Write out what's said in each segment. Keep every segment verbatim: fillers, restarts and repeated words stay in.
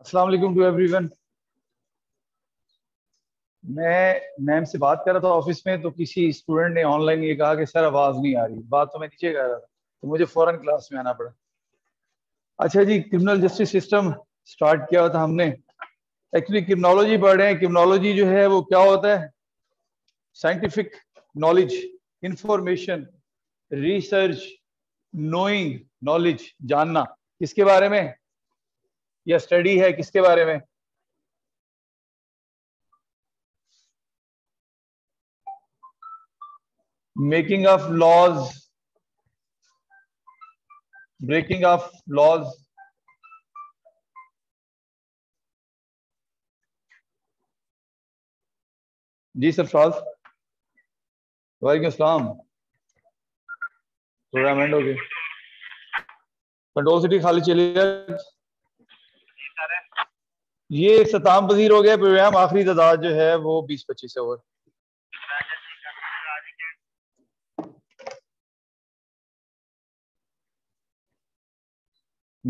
अस्सलाम वालेकुम to everyone. मैं मैम से बात कर रहा था ऑफिस में, तो किसी स्टूडेंट ने ऑनलाइन ये कहा कि सर आवाज़ नहीं आ रही। बात तो मैं नीचे कर रहा था, तो मुझे फ़ौरन क्लास में आना पड़ा। अच्छा जी, क्रिमिनल जस्टिस सिस्टम स्टार्ट किया था हमने। एक्चुअली क्रिमिनोलॉजी पढ़ रहे हैं। क्रिमिनोलॉजी जो है वो क्या होता है? Scientific knowledge, information, research, knowing, knowledge, जानना। किसके बारे में? या स्टडी है किसके बारे में? Making of laws, breaking of laws, जी सर शाह वालेकुम अस्सलाम। थोड़ा एमेंड हो गया। कंट्रोल सिटी खाली चलिए। ये सताम पजीर हो गया प्रोग्राम। आखिरी तादाद जो है वो बीस पच्चीस over.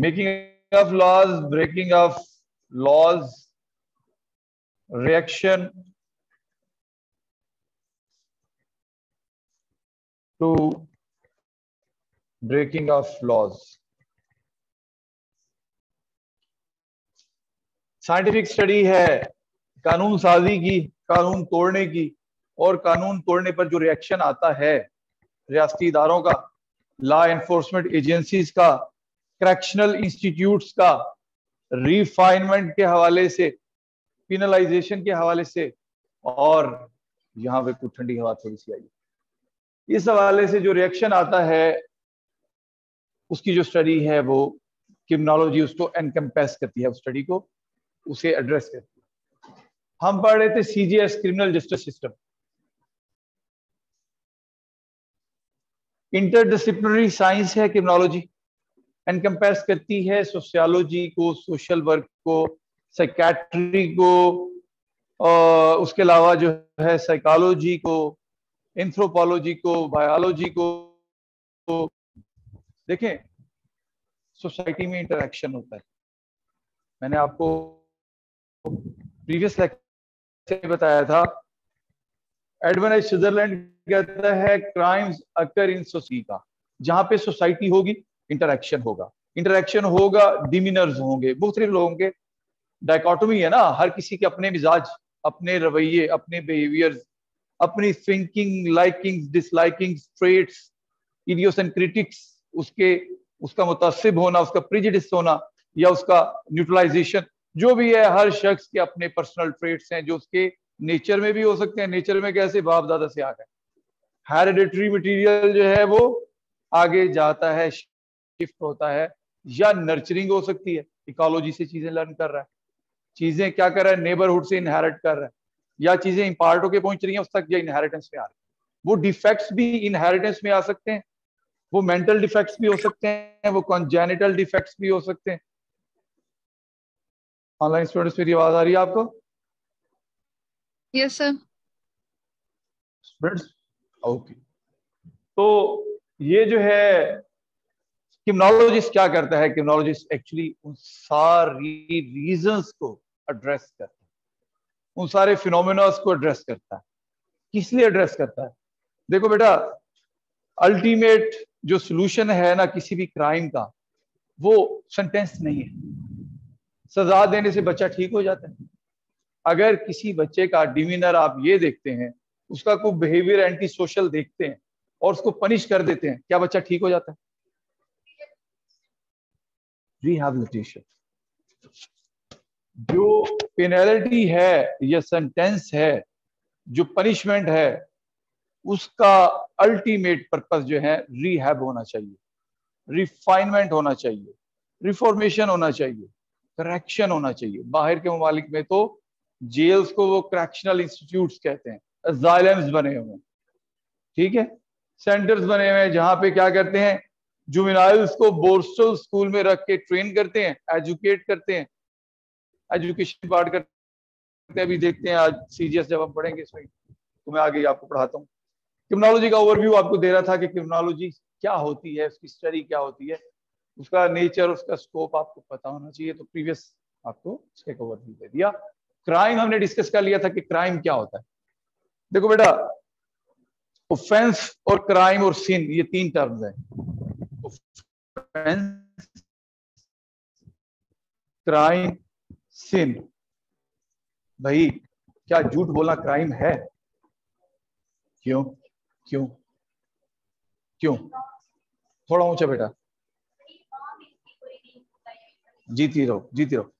Making of laws, breaking of laws, reaction to breaking of laws, scientific study है कानून साजी की, कानून तोड़ने की, और कानून तोड़ने पर जो रिएक्शन आता है रियासती इदारों का, लॉ एनफोर्समेंट एजेंसीज का, करेक्शनल इंस्टीट्यूट्स का, रिफाइनमेंट के हवाले से, पिनलाइजेशन के हवाले से। और यहाँ पे कुछ ठंडी हवा थोड़ी सी आई। इस हवाले से जो रिएक्शन आता है उसकी जो स्टडी है वो क्रिमिनोलॉजी उसको एनकम्पेस करती है, उस स्टडी को उसे एड्रेस करती है। हम पढ़ रहे थे CGS, criminal justice system. Interdisciplinary science है क्रिमिनोलॉजी, एनकम्पेस करती है सोशियोलॉजी को, सोशल वर्क को, साइकेट्री को, और उसके अलावा जो है साइकोलॉजी को, एंथ्रोपोलॉजी को, बायोलॉजी को। तो देखें सोसाइटी में इंटरेक्शन होता है। मैंने आपको प्रीवियस लेक्चर में बताया था, एडवर्ड सदरलैंड कहता है क्राइम्स अकर इन सोसाइटी का, जहां पे सोसाइटी होगी इंटरेक्शन होगा, इंटरेक्शन होगा डिमिनर्स होंगे, मुख्तलिफ लोगों के डायकोटमी है ना, हर किसी के अपने मिजाज, अपने रवैये, अपने बिहेवियर्स, अपनी thinking, likings, dislikings, traits, idiosyncratics, उसके उसका मुतासिब होना, उसका प्रिजिडिस होना या उसका न्यूट्रलाइजेशन, जो भी है हर शख्स के अपने पर्सनल ट्रेट्स हैं जो उसके नेचर में भी हो सकते हैं। नेचर में कैसे? बाप दादा से आ गए। हेरिडिटरी मटीरियल जो है वो आगे जाता है, शिफ्ट होता है, या नर्चरिंग हो सकती है, इकोलॉजी से चीजें लर्न कर रहा है, चीजें क्या कर रहा है, नेबरहुड से इनहेरिट कर रहा है, या चीजें इंपार्ट होकर पहुंच रही हैं उस तक, या इनहेरिटेंस में आ रही है। वो डिफेक्ट्स भी इनहेरिटेंस में आ सकते हैं, वो मेंटल डिफेक्ट्स भी हो सकते हैं, वो कॉन्जेनिटल डिफेक्ट्स भी हो सकते हैं। ऑनलाइन स्टूडेंट्स मेरी आवाज आ रही है आपको? Yes sir students, okay. तो ये जो है क्रिमिनोलॉजिस्ट क्या करता है? क्रिमिनोलॉजिस्ट एक्चुअली उन सारी रीजंस को एड्रेस करता है, उन सारे फिनोमेना को एड्रेस करता है। किस लिए एड्रेस करता है? देखो बेटा, अल्टीमेट जो सलूशन है ना किसी भी क्राइम का, वो सेंटेंस नहीं है। सजा देने से बच्चा ठीक हो जाता है। अगर किसी बच्चे का डिमिनर आप ये देखते हैं, उसका कोई बिहेवियर एंटी सोशल देखते हैं और उसको पनिश कर देते हैं, क्या बच्चा ठीक हो जाता है? रिहैबिलिटेशन। जो पेनल्टी है या सेंटेंस है, जो पनिशमेंट है, उसका अल्टीमेट पर्पस जो है रिहैब होना चाहिए, रिफाइनमेंट होना चाहिए, रिफॉर्मेशन होना चाहिए, करेक्शन होना चाहिए। बाहर के ममालिक में तो जेल्स को वो करेक्शनल इंस्टीट्यूट्स कहते हैं, असाइलम्स बने हुए हैं, ठीक है, सेंटर्स बने हुए हैं जहाँ पे क्या करते हैं, जुवेनाइल्स को बोर्स्टल स्कूल में रख के ट्रेन करते हैं, एजुकेट करते हैं, एजुकेशन पार्ट करते हैं। अभी देखते हैं आज सीजीएस जब हम पढ़ेंगे इसमें, तो मैं आगे आपको पढ़ाता हूँ। क्रिमिनोलॉजी का ओवरव्यू आपको दे रहा था कि क्रिमिनोलॉजी क्या होती है, उसकी स्टडी क्या होती है, उसका नेचर, उसका स्कोप आपको पता होना चाहिए। तो प्रीवियस आपको एक ओवरव्यू दे दिया। क्राइम हमने डिस्कस कर लिया था कि क्राइम क्या होता है। देखो बेटा, ऑफेंस और क्राइम और सिन ये तीन टर्म्स हैं। Offence, crime, sin. भाई क्या झूठ बोलना क्राइम है? क्यों क्यों क्यों? थोड़ा ऊंचा बेटा, जीती रहो जीती रहो।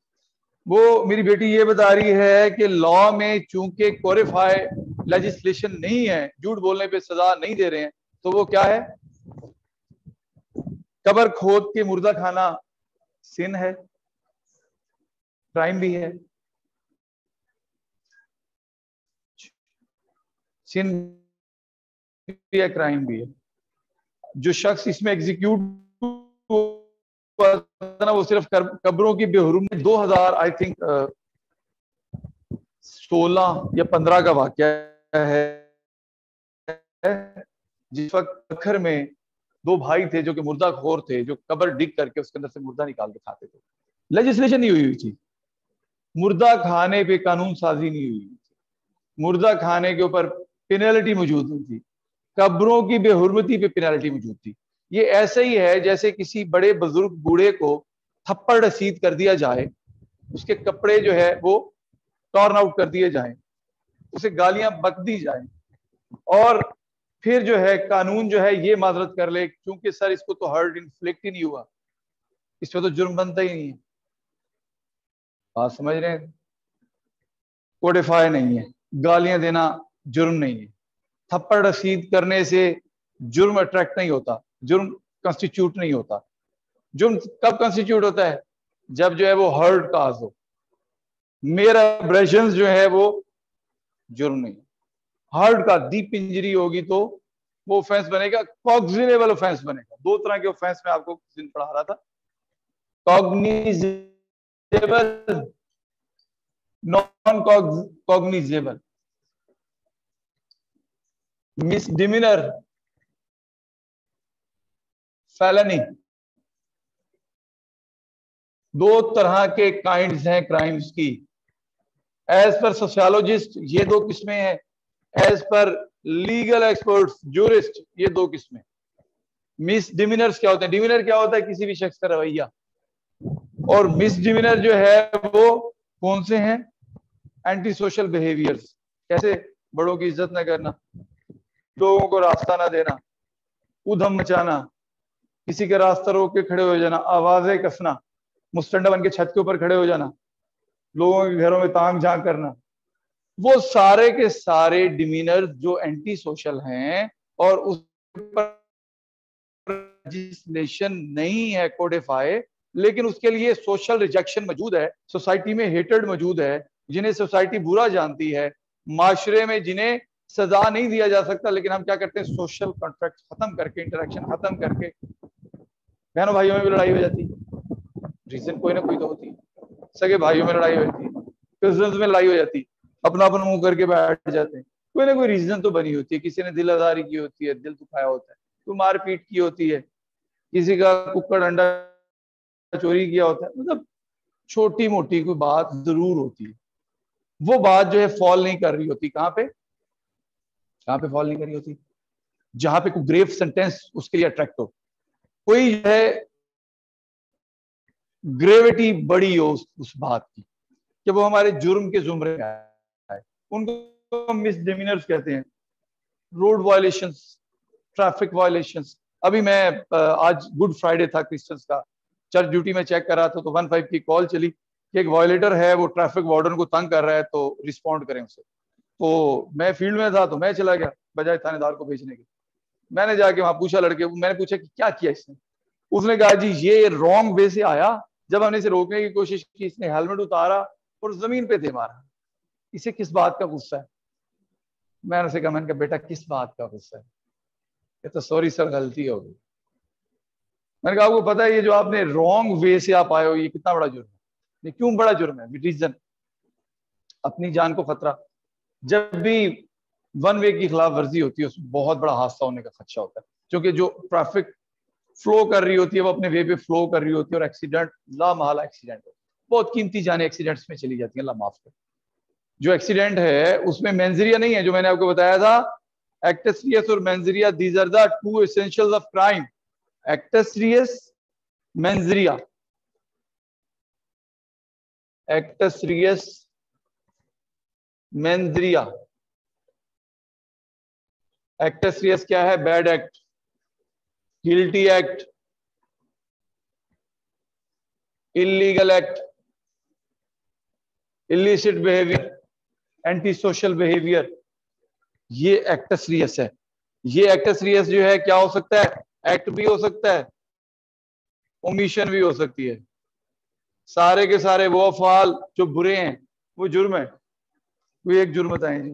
वो मेरी बेटी ये बता रही है कि लॉ में चूंकि क्वालिफाई लेजिस्लेशन नहीं है, झूठ बोलने पे सजा नहीं दे रहे हैं, तो वो क्या है? कबर खोद के मुर्दा खाना सिन है, क्राइम भी है। सिन भी है, क्राइम भी है। जो शख्स इसमें एग्जीक्यूट ना, वो सिर्फ कब्रों की बेहुरमती, दो हजार आई थिंक सोलह या पंद्रह का वाकया है, जिस वक्त पत्थर में दो भाई थे जो कि मुर्दा खोर थे, जो कब्र डिग करके उसके अंदर से मुर्दा निकाल के खाते थे। लेजिस्लेशन नहीं हुई हुई थी, मुर्दा खाने पे कानून साजी नहीं हुई हुई थी, मुर्दा खाने के ऊपर पेनल्टी मौजूद नहीं थी, कब्रों की बेहुरमती पे पेनल्टी मौजूद थी। ये ऐसे ही है जैसे किसी बड़े बुजुर्ग बूढ़े को थप्पड़ रसीद कर दिया जाए, उसके कपड़े जो है वो टॉर्न आउट कर दिए जाए, उसे गालियां बक दी जाए, और फिर जो है कानून जो है ये माजरत कर ले क्योंकि सर इसको तो हर्ट इन्फ्लिक्ट ही नहीं हुआ, इस पर तो जुर्म बनता ही नहीं है। बात समझ रहे हैं? कोडिफाई नहीं है, गालियां देना जुर्म नहीं है, थप्पड़ रसीद करने से जुर्म अट्रैक्ट नहीं होता, जुर्म कंस्टिट्यूट नहीं होता। जुर्म कब कंस्टिट्यूट होता है? जब जो है वो हर्ट काज हो। मेरा एब्रेशन जो है वो जुर्म नहीं, हार्ट का डीप इंजरी होगी तो वो ऑफेंस बनेगा, कॉग्निजेबल ऑफेंस बनेगा। दो तरह के ऑफेंस में आपको दिन पढ़ा रहा था, cognizable, non cognizable. Misdemeanour, felony, दो तरह के काइंड्स हैं क्राइम्स की। एज पर सोशियोलॉजिस्ट ये दो किस्में हैं, as per legal experts jurist ये दो किस्में। मिसडिमिनर्स क्या होते हैं? डिमिनर क्या होता है? किसी भी शख्स का रवैया। और मिसडिमिनर जो है वो कौन से हैं? एंटी सोशल बिहेवियर्स, कैसे बड़ों की इज्जत न करना, लोगों को रास्ता ना देना, उधम मचाना, किसी का रास्ता रोक के खड़े हो जाना, आवाजें कसना, मुस्तंडा बन के छत के ऊपर खड़े हो जाना, लोगों के घरों में तांग झांक करना, वो सारे के सारे डिमीनर जो एंटी सोशल हैं और उस पर लेजिस्लेशन नहीं है कोडिफाई, लेकिन उसके लिए सोशल रिजेक्शन मौजूद है, सोसाइटी में हेटेड मौजूद है, जिन्हें सोसाइटी बुरा जानती है, माशरे में जिन्हें सजा नहीं दिया जा सकता। लेकिन हम क्या करते हैं? सोशल कॉन्ट्रैक्ट खत्म करके, इंटरेक्शन खत्म करके बहनों भाइयों में भी लड़ाई हो जाती है। रीजन कोई ना कोई तो होती है, सगे भाइयों में लड़ाई हो जाती है, कजन्स में लड़ाई हो जाती है, अपना अपन मुंह करके बैठ जाते हैं, कोई ना कोई रीजन तो बनी होती है। किसी ने दिल आजारी की होती है, दिल दुखाया होता है, तो मारपीट की होती है, किसी का कुकड़ अंडा चोरी किया होता है, मतलब छोटी मोटी कोई बात जरूर होती है। वो बात जो है फॉल नहीं कर रही होती। कहाँ पे कहाँ पे फॉल नहीं कर रही होती? जहाँ पे कोई ग्रेव सेंटेंस उसके लिए अट्रैक्ट हो, कोई जो है ग्रेविटी बड़ी हो उस, उस बात की कि वो हमारे जुर्म के जुमरे में आए, उनको मिसडिमिनर्स कहते हैं। Road violations, traffic violations. अभी मैं आज गुड फ्राइडे था क्रिश्चियंस का, चर्च ड्यूटी में चेक कर रहा था तो वन फाइव की कॉल चली कि एक वायलेटर है, वो ट्रैफिक वार्डन को तंग कर रहा है, तो रिस्पॉन्ड करें उसे। तो मैं फील्ड में था तो मैं चला गया बजाय थानेदार को भेजने के। मैंने जाके वहाँ पूछा, लड़के मैंने पूछा कि क्या किया इसने? उसने कहा जी ये रॉन्ग वे से आया, जब हमने इसे रोकने की कोशिश की इसने हेलमेट उतारा और जमीन पे दे मारा। इसे किस बात का गुस्सा है? मैंने उसे कहा, मैंने कहा बेटा किस बात का गुस्सा है? कहता सॉरी सर गलती हो गई। मैंने कहा आपको पता है ये जो आपने रॉन्ग वे से आप आए हो ये कितना बड़ा जुर्म है? ये क्यों बड़ा जुर्म है? रीजन, अपनी जान को खतरा। जब भी वन वे की खिलाफ वर्जी होती है उसमें बहुत बड़ा हादसा होने का खदशा होता है, क्योंकि जो ट्रैफिक फ्लो कर रही होती है वो अपने वे पे फ्लो कर रही होती है और एक्सीडेंट, लामहला एक्सीडेंट होता है। बहुत कीमती जाने एक्सीडेंट्स में चली जाती है। अल्लाह माफ कर। जो एक्सीडेंट है उसमें मेंजरिया नहीं है, जो मैंने आपको बताया था, एक्टेसरियस और mens rea, these are the two essentials of crime, actus reus, mens rea. Actus reus, mens rea. Actus reus क्या है? Bad act, guilty act, illegal act, illicit behaviour, anti social behaviour, ये एक्टेसरियस है। ये एक्टेसरियस जो है क्या हो सकता है? एक्ट भी हो सकता है, ओमिशन भी हो सकती है। सारे के सारे वो अफाल जो बुरे हैं वो जुर्म है। कोई एक जुर्म बताएं जी।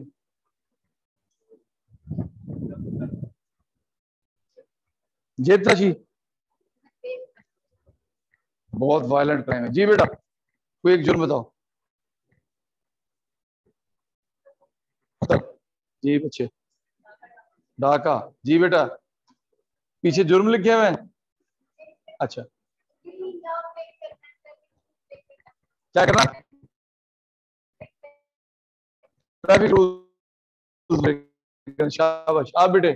जेता जी बहुत वायलेंट क्राइम है। जी बेटा कोई एक जुर्म बताओ। जी बच्चे डाका। जी बेटा पीछे जुर्म लिखे हुए हैं। अच्छा क्या करना? Traffic rule. शाबाश। आप बेटे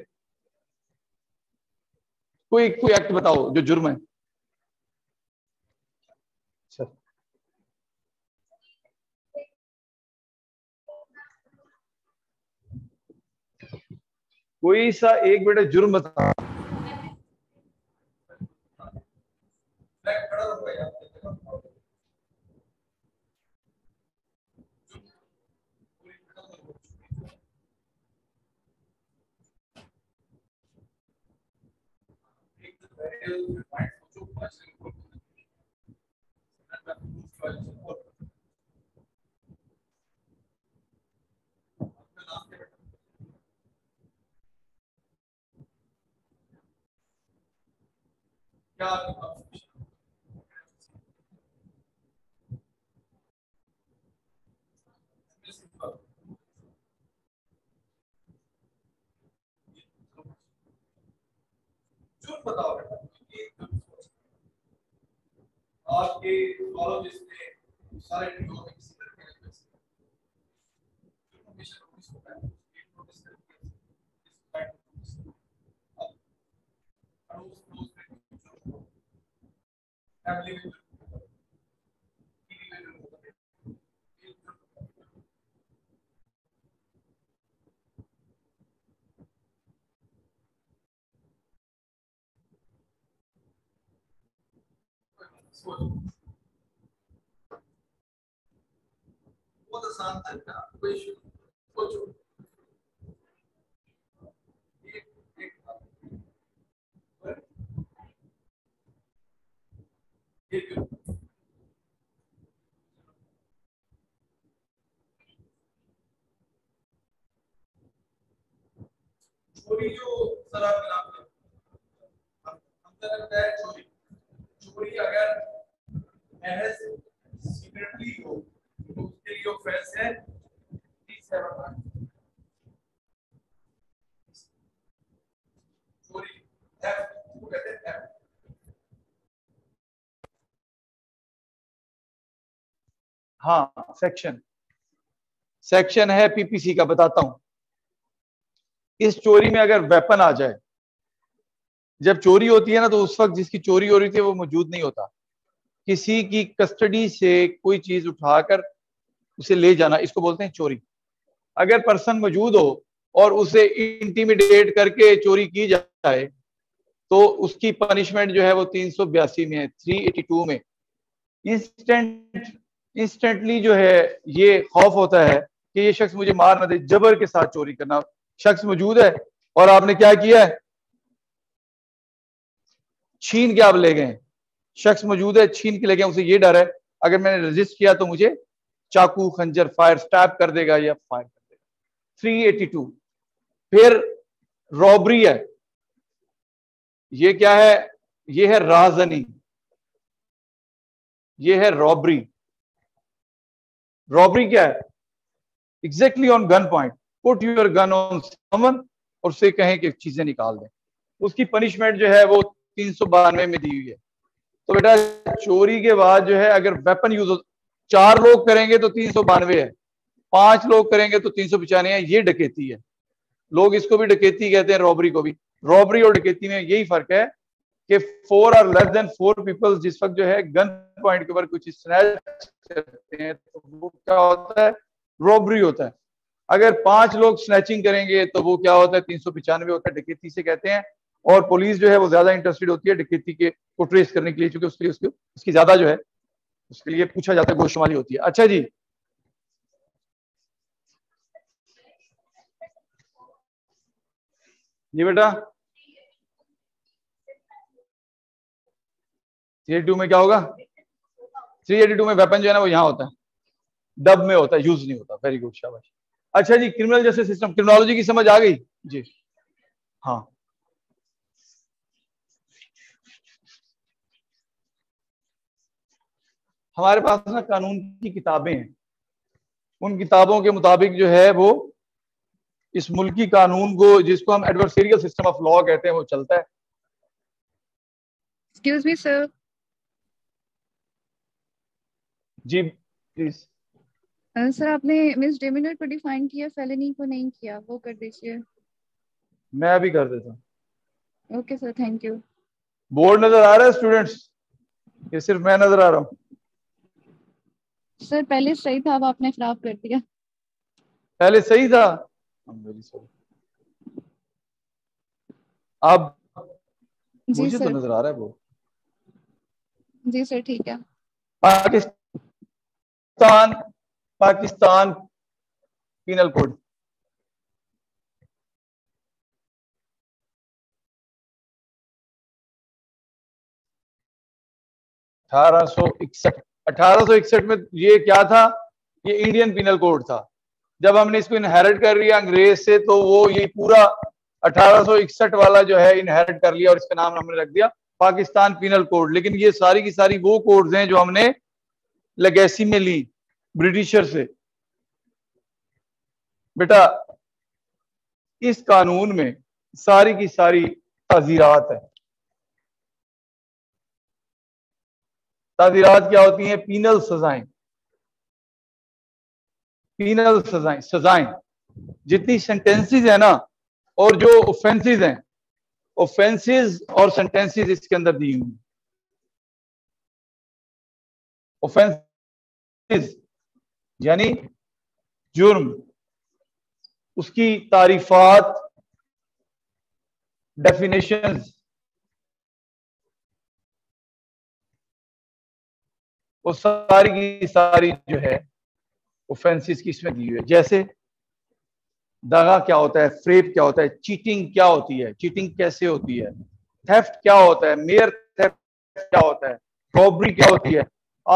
कोई कोई एक्ट बताओ जो जुर्म है। कोई सा एक बेटा जुर्म बता। जुर्म बताओ बेटा आपके कॉलेज में सारे इकोनॉमिक्स बहुत आसान तरीका कोई सोचो एक एक चोरी जो सरा मिलाप हम हमको लगता है चोरी चोरी अगर महज सीक्रेटली हो तो उसके लिए ऑफेंस है तीन सौ सत्तर चोरी एफ को कहते हैं एफ। हाँ सेक्शन सेक्शन है पीपीसी का, बताता हूं। इस चोरी में अगर वेपन आ जाए, जब चोरी होती है ना तो उस वक्त जिसकी चोरी हो रही थी वो मौजूद नहीं होता, किसी की कस्टडी से कोई चीज उठाकर उसे ले जाना, इसको बोलते हैं चोरी। अगर पर्सन मौजूद हो और उसे इंटीमिडेट करके चोरी की जाए तो उसकी पनिशमेंट जो है वो तीन सौ बयासी में है, थ्री एटी टू में। इंस्टेंट इंस्टेंटली जो है ये खौफ होता है कि ये शख्स मुझे मार ना दे, जबर के साथ चोरी करना। शख्स मौजूद है और आपने क्या किया है? छीन के आप ले गए। शख्स मौजूद है, छीन के ले गए, उसे ये डर है अगर मैंने रजिस्ट किया तो मुझे चाकू, खंजर, फायर स्टैप कर देगा या फायर कर देगा, थ्री एटी टू। फिर रॉबरी है, ये क्या है? ये है राहजनी, ये है रॉबरी। रॉबरी क्या है? Exactly on gun point, put your gun on someone और उसे कहें कि चीजें निकाल दें। उसकी पनिशमेंट जो है वो तीन सौ बानवे में दी हुई है। तो बेटा चोरी के बाद जो है अगर वेपन यूज हो, चार लोग करेंगे तो तीन सौ बानवे है, पांच लोग करेंगे तो तीन सौ पचानवे है। ये डकैती है, लोग इसको भी डकैती कहते हैं, रॉबरी को भी। रॉबरी और डकैती में यही फर्क है कि फोर और लेस देन फोर पीपल जिस वक्त जो है गन पॉइंट के ऊपर कुछ स्नैच करते हैं तो वो क्या होता है, रॉबरी होता है। अगर पांच लोग स्नैचिंग करेंगे तो वो क्या होता है, तीन सौ पचानवे होता है, डकैती से कहते हैं। और पुलिस जो है वो ज्यादा इंटरेस्टेड होती है डकैती के को ट्रेस करने के लिए, चूंकि उसके लिए उसके उसकी ज्यादा जो है उसके लिए पूछा जाता है, गोशमाली होती है। अच्छा जी, जी बेटा थ्री एटी टू में क्या होगा, थ्री एटी टू में वेपन जो है ना वो यहाँ होता है, डब में होता है, यूज नहीं होता। वेरी गुड, शाबाश। अच्छा जी, क्रिमिनल जस्टिस सिस्टम, क्रिमिनोलॉजी की समझ आ गई जी? हाँ, हमारे पास ना कानून की किताबें हैं, उन किताबों के मुताबिक जो है वो इस मुल्की कानून को, जिसको हम एडवर्सरियल सिस्टम ऑफ लॉ कहते हैं, वो चलता है। Excuse me sir. जी प्लीज। सर आपने मिसडेमिनर को डिफाइन किया, फेलनी को नहीं किया, वो कर दीजिए। मैं अभी कर देता हूँ। Okay sir, thank you. Board नजर आ रहा है स्टूडेंट्स, ये सिर्फ मैं नजर आ रहा हूँ? सर पहले सही था, अब आपने खराब कर दिया। पहले सही था, अब मुझे तो नजर आ रहा है वो। जी सर ठीक है। पाकिस्तान पाकिस्तान पीनल कोड, अठारह सौ इकसठ अठारह सौ इकसठ में ये क्या था, ये इंडियन पीनल कोड था। जब हमने इसको इनहेरिट कर लिया अंग्रेज से, तो वो ये पूरा अठारह सौ इकसठ वाला जो है इनहेरिट कर लिया और इसका नाम हमने रख दिया पाकिस्तान पीनल कोड। लेकिन ये सारी की सारी वो कोड्स हैं जो हमने लेगेसी में ली ब्रिटिशर से। बेटा इस कानून में सारी की सारी ताज़ीरात है। ताज़ीरात क्या होती हैं? पीनल सजाएं, पीनल सजाएं सजाएं जितनी सेंटेंसेस है ना, और जो ऑफेंसेस हैं, ऑफेंसेस और सेंटेंसेस इसके अंदर दी हुई। ऑफेंसेस यानी जुर्म, उसकी तारीफात, डेफिनेशंस, वो सारी की सारी जो है ऑफेंसेस की इसमें दी हुई है। जैसे दगा क्या होता है, फ्रेप क्या होता है, चीटिंग क्या होती है, चीटिंग कैसे होती है, थेफ्ट क्या होता है, मेयर थेफ्ट क्या होता है, रॉबरी क्या होती है,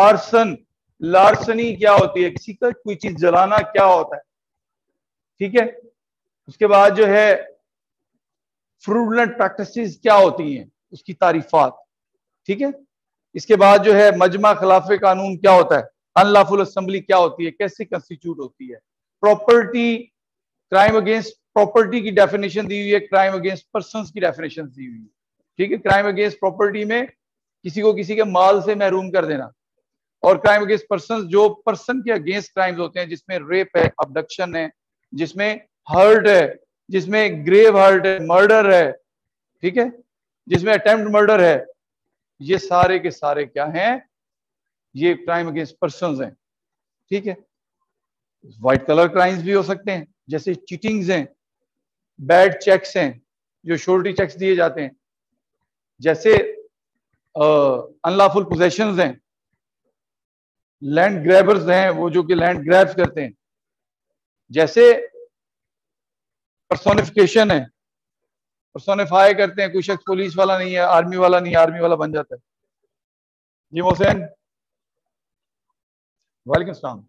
आर्सन लार्सनी क्या होती है, किसी का कोई चीज जलाना क्या होता है, ठीक है। उसके बाद जो है फ्रॉडुलेंट प्रैक्टिसेस क्या होती हैं, उसकी तारीफात, ठीक है। इसके बाद जो है मजमा खिलाफ कानून क्या होता है, अनलॉफुल असेंबली क्या होती है, कैसे कंस्टिट्यूट होती है, प्रॉपर्टी, क्राइम अगेंस्ट प्रॉपर्टी की डेफिनेशन दी हुई है, क्राइम अगेंस्ट पर्संस की डेफिनेशन दी हुई है, ठीक है। क्राइम अगेंस्ट प्रॉपर्टी में किसी को किसी के माल से महरूम कर देना, और क्राइम अगेंस्ट पर्संस जो पर्सन के अगेंस्ट क्राइम्स होते हैं जिसमें रेप है, अबडक्शन है, जिसमें हर्ट है, जिसमें ग्रेव हर्ट है, मर्डर है, ठीक है, जिसमें अटेम्प्ट मर्डर है, ये सारे के सारे क्या हैं, ये क्राइम अगेंस्ट पर्संस हैं, ठीक है। वाइट कलर क्राइम्स भी हो सकते हैं, जैसे चीटिंग्स हैं, बैड चेक्स हैं जो श्योरिटी चेक्स दिए जाते हैं, जैसे अनलॉफुल पोजेशंस हैं, लैंड ग्रैबर्स हैं वो जो कि लैंड ग्रैब्स करते हैं, जैसे पर्सोनिफिकेशन है, पर्सोनिफाई करते हैं, कोई शख्स पुलिस वाला नहीं है, आर्मी वाला नहीं, आर्मी वाला बन जाता है। जी मोहसिन, वालेकुम अस्सलाम।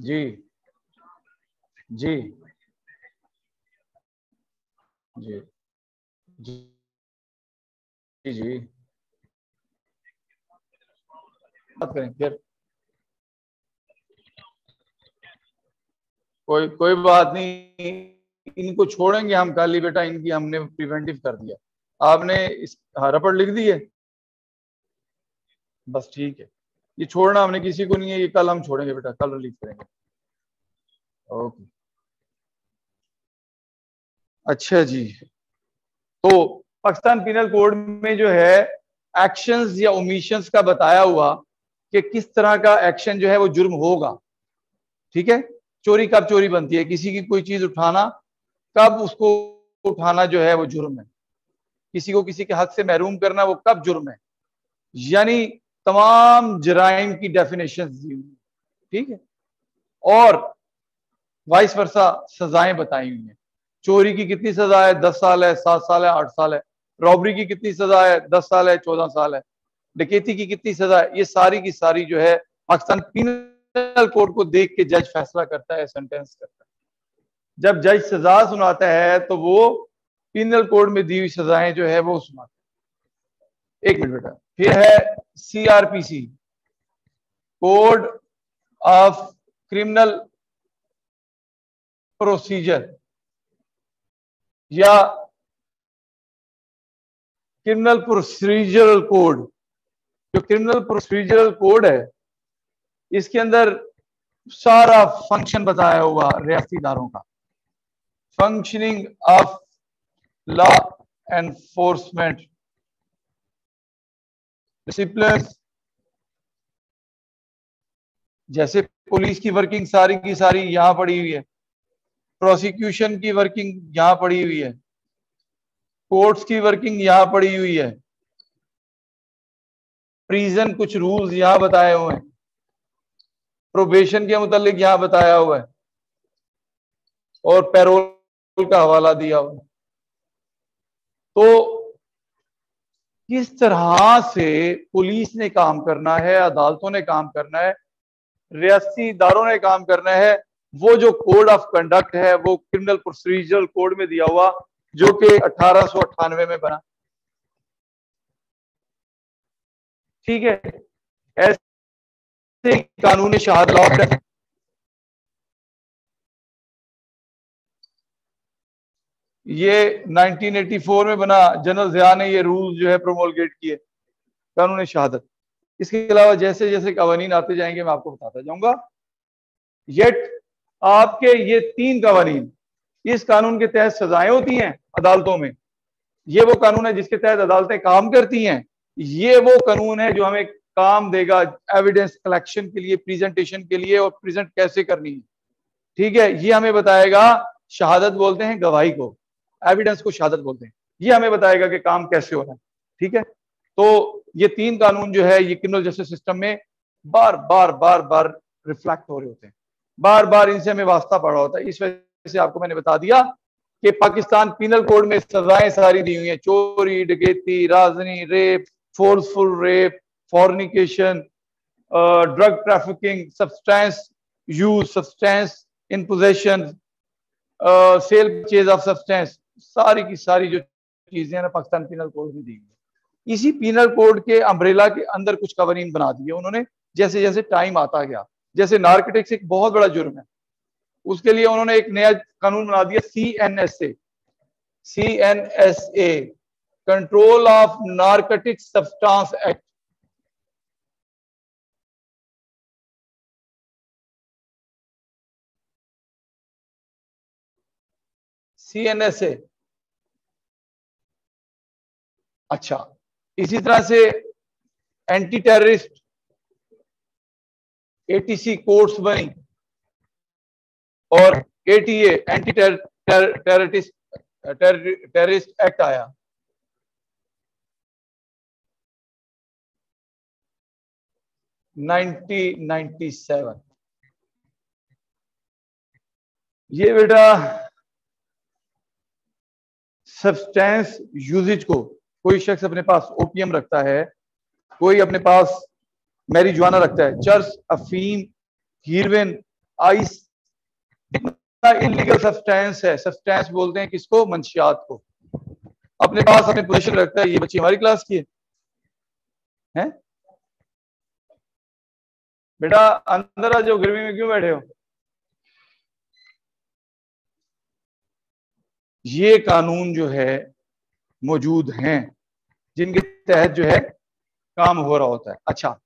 जी जी जी जी जी बात करें फिर, कोई कोई बात नहीं, इनको छोड़ेंगे हम कल ही बेटा, इनकी हमने प्रिवेंटिव कर दिया। आपने इस रपट लिख दी है? बस ठीक है, ये छोड़ना हमने किसी को नहीं है, ये कल हम छोड़ेंगे बेटा, कल रिलीज करेंगे। ओके अच्छा जी, तो पाकिस्तान पीनल कोड में जो है एक्शंस या ओमिशंस का बताया हुआ कि किस तरह का एक्शन जो है वो जुर्म होगा। ठीक है, चोरी कब चोरी बनती है, किसी की कोई चीज उठाना, कब उसको उठाना जो है वो जुर्म है, किसी को किसी के हक से महरूम करना वो कब जुर्म है, यानी तमाम जराइम की डेफिनेशंस दी हुई है। ठीक है, और वाइस वर्सा सजाएं बताई हुई हैं। चोरी की कितनी सजा है, दस साल है, सात साल है, आठ साल है। रॉबरी की कितनी सजा है, दस साल है, चौदह साल है। डकैती की कितनी सजा है, ये सारी की सारी जो है पाकिस्तान पीनल कोड को देख के जज फैसला करता है, सेंटेंस करता है। जब जज सजा सुनाता है तो वो पीनल कोड में दी हुई सजाएं जो है वो सुनाता है। एक मिनट बेटा, फिर है CrPC, code of criminal procedure या क्रिमिनल प्रोसीजरल कोड। जो क्रिमिनल प्रोसीजरल कोड है इसके अंदर सारा फंक्शन बताया हुआ रियासती इदारों का, functioning of law enforcement, discipline, जैसे पुलिस की वर्किंग सारी की सारी यहां पड़ी हुई है, प्रोसिक्यूशन की वर्किंग यहां पड़ी हुई है, कोर्ट्स की वर्किंग यहां पड़ी हुई है, प्रिजन कुछ रूल्स यहां बताए हुए हैं, प्रोबेशन के मुतालिक यहां बताया हुआ है और पैरोल का हवाला दिया हुआ है। तो किस तरह से पुलिस ने काम करना है, अदालतों ने काम करना है, रियासती इदारों ने काम करना है, वो जो कोड ऑफ कंडक्ट है वो क्रिमिनल प्रोसीजरल कोड में दिया हुआ जो कि अठारह सौ अट्ठानवे में बना। ठीक है, ऐसे कानून शहादत, ये नाइनटीन एटी फोर में बना, जनरल जिया ने ये रूल जो है प्रोमोलगेट किए, कानून शहादत। इसके अलावा जैसे जैसे कवानीन आते जाएंगे मैं आपको बताता जाऊंगा। येट आपके ये तीन कवानीन, इस कानून के तहत सजाएं होती हैं अदालतों में, ये वो कानून है जिसके तहत अदालतें काम करती हैं, ये वो कानून है जो हमें काम देगा एविडेंस कलेक्शन के लिए, प्रेजेंटेशन के लिए और प्रेजेंट कैसे करनी है। ठीक है, ये हमें बताएगा, शहादत बोलते हैं गवाही को, एविडेंस को शहादत बोलते हैं, ये हमें बताएगा कि काम कैसे हो रहा है। ठीक है, तो ये तीन कानून जो है ये क्रिमिनल जस्टिस सिस्टम में बार बार बार बार रिफ्लेक्ट हो रहे होते हैं, बार बार इनसे हमें वास्ता पड़ा होता है। इस वजह से आपको मैंने बता दिया कि पाकिस्तान पीनल कोड में सजाएं सारी दी हुई हैं, चोरी, डकैती, राजनी, rape, forceful rape, fornication, drug trafficking, substance use, substance in possession, sale purchase of substance, सारी की सारी जो चीजें हैं ना पाकिस्तान पीनल कोड में दी गई। इसी पीनल कोड के अम्ब्रेला के अंदर कुछ कवानीन बना दिए उन्होंने जैसे जैसे टाइम आता गया। जैसे नार्कोटिक्स एक बहुत बड़ा जुर्म है, उसके लिए उन्होंने एक नया कानून बना दिया C N S A, control of narcotic substance act. C N S A. अच्छा, इसी तरह से anti terrorist A T C courts बनी और A T A anti terrorist terrorist act आया। Nineteen ninety seven. ये बेटा सब्सटेंस यूजेज को, कोई शख्स अपने पास ओपीएम रखता है, कोई अपने पास मैरिजुआना रखता है, चरस, अफीम, हीरोइन, आइस, इलीगल सब्सटेंस है। सब्सटेंस बोलते हैं किसको, मंशियात को। अपने पास अपने पोजीशन रखता है, ये बच्ची हमारी क्लास की है, है? बेटा अंदर आ जाओ, गर्मी में क्यों बैठे हो? ये कानून जो है मौजूद हैं जिनके तहत जो है काम हो रहा होता है। अच्छा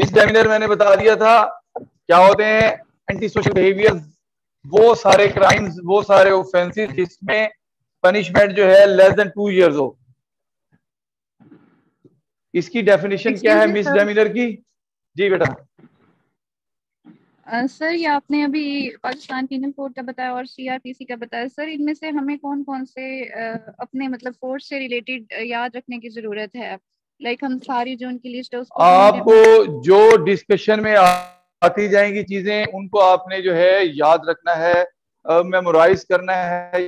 मिसडेमिनर मैंने बता दिया था क्या होते हैं, एंटी सोशल बिहेवियर, वो सारे क्राइम्स, वो सारे ऑफेंसेस जिसमें पनिशमेंट जो है लेस देन टू इयर्स हो। इसकी डेफिनेशन क्या है मिसडेमिनर की? जी बेटा। सर ये आपने अभी पाकिस्तान पीनल कोड का बताया और सीआरपीसी का बताया, सर इनमें से हमें कौन कौन से uh, अपने मतलब फोर्स से रिलेटेड याद रखने की जरूरत है? लाइक like, हम सारी जो उनकी लिस्ट है उसको आपको जो डिस्कशन में आती जाएंगी चीजें उनको आपने जो है याद रखना है, मेमोराइज uh, करना है,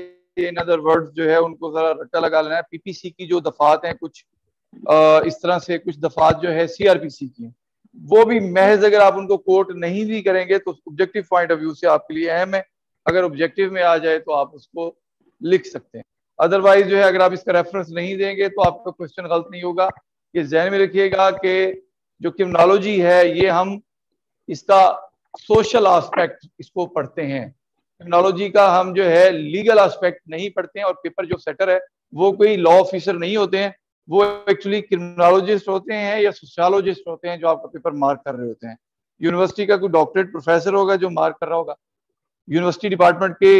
इन अदर वर्ड्स जो है उनको जरा रट्टा लगा लेना है। पीपीसी की जो दफात हैं कुछ uh, इस तरह से, कुछ दफात जो है सीआरपीसी की, वो भी महज अगर आप उनको कोट नहीं भी करेंगे तो ऑब्जेक्टिव पॉइंट ऑफ व्यू से आपके लिए अहम है, अगर ऑब्जेक्टिव में आ जाए तो आप उसको लिख सकते हैं, अदरवाइज जो है अगर आप इसका रेफरेंस नहीं देंगे तो आपका क्वेश्चन गलत नहीं होगा। ये जहन में रखिएगा कि जो क्रिमिनोलॉजी है ये हम इसका सोशल एस्पेक्ट इसको पढ़ते हैं, क्रिमिनोलॉजी का हम जो है लीगल एस्पेक्ट नहीं पढ़ते हैं, और पेपर जो सेटर है वो कोई लॉ ऑफिसर नहीं होते हैं, वो एक्चुअली क्रिमिनोलॉजिस्ट होते हैं या सोशलॉजिस्ट होते हैं जो आपका पेपर मार्क कर रहे होते हैं। यूनिवर्सिटी का कोई डॉक्टरेट प्रोफेसर होगा जो मार्क कर रहा होगा, यूनिवर्सिटी डिपार्टमेंट के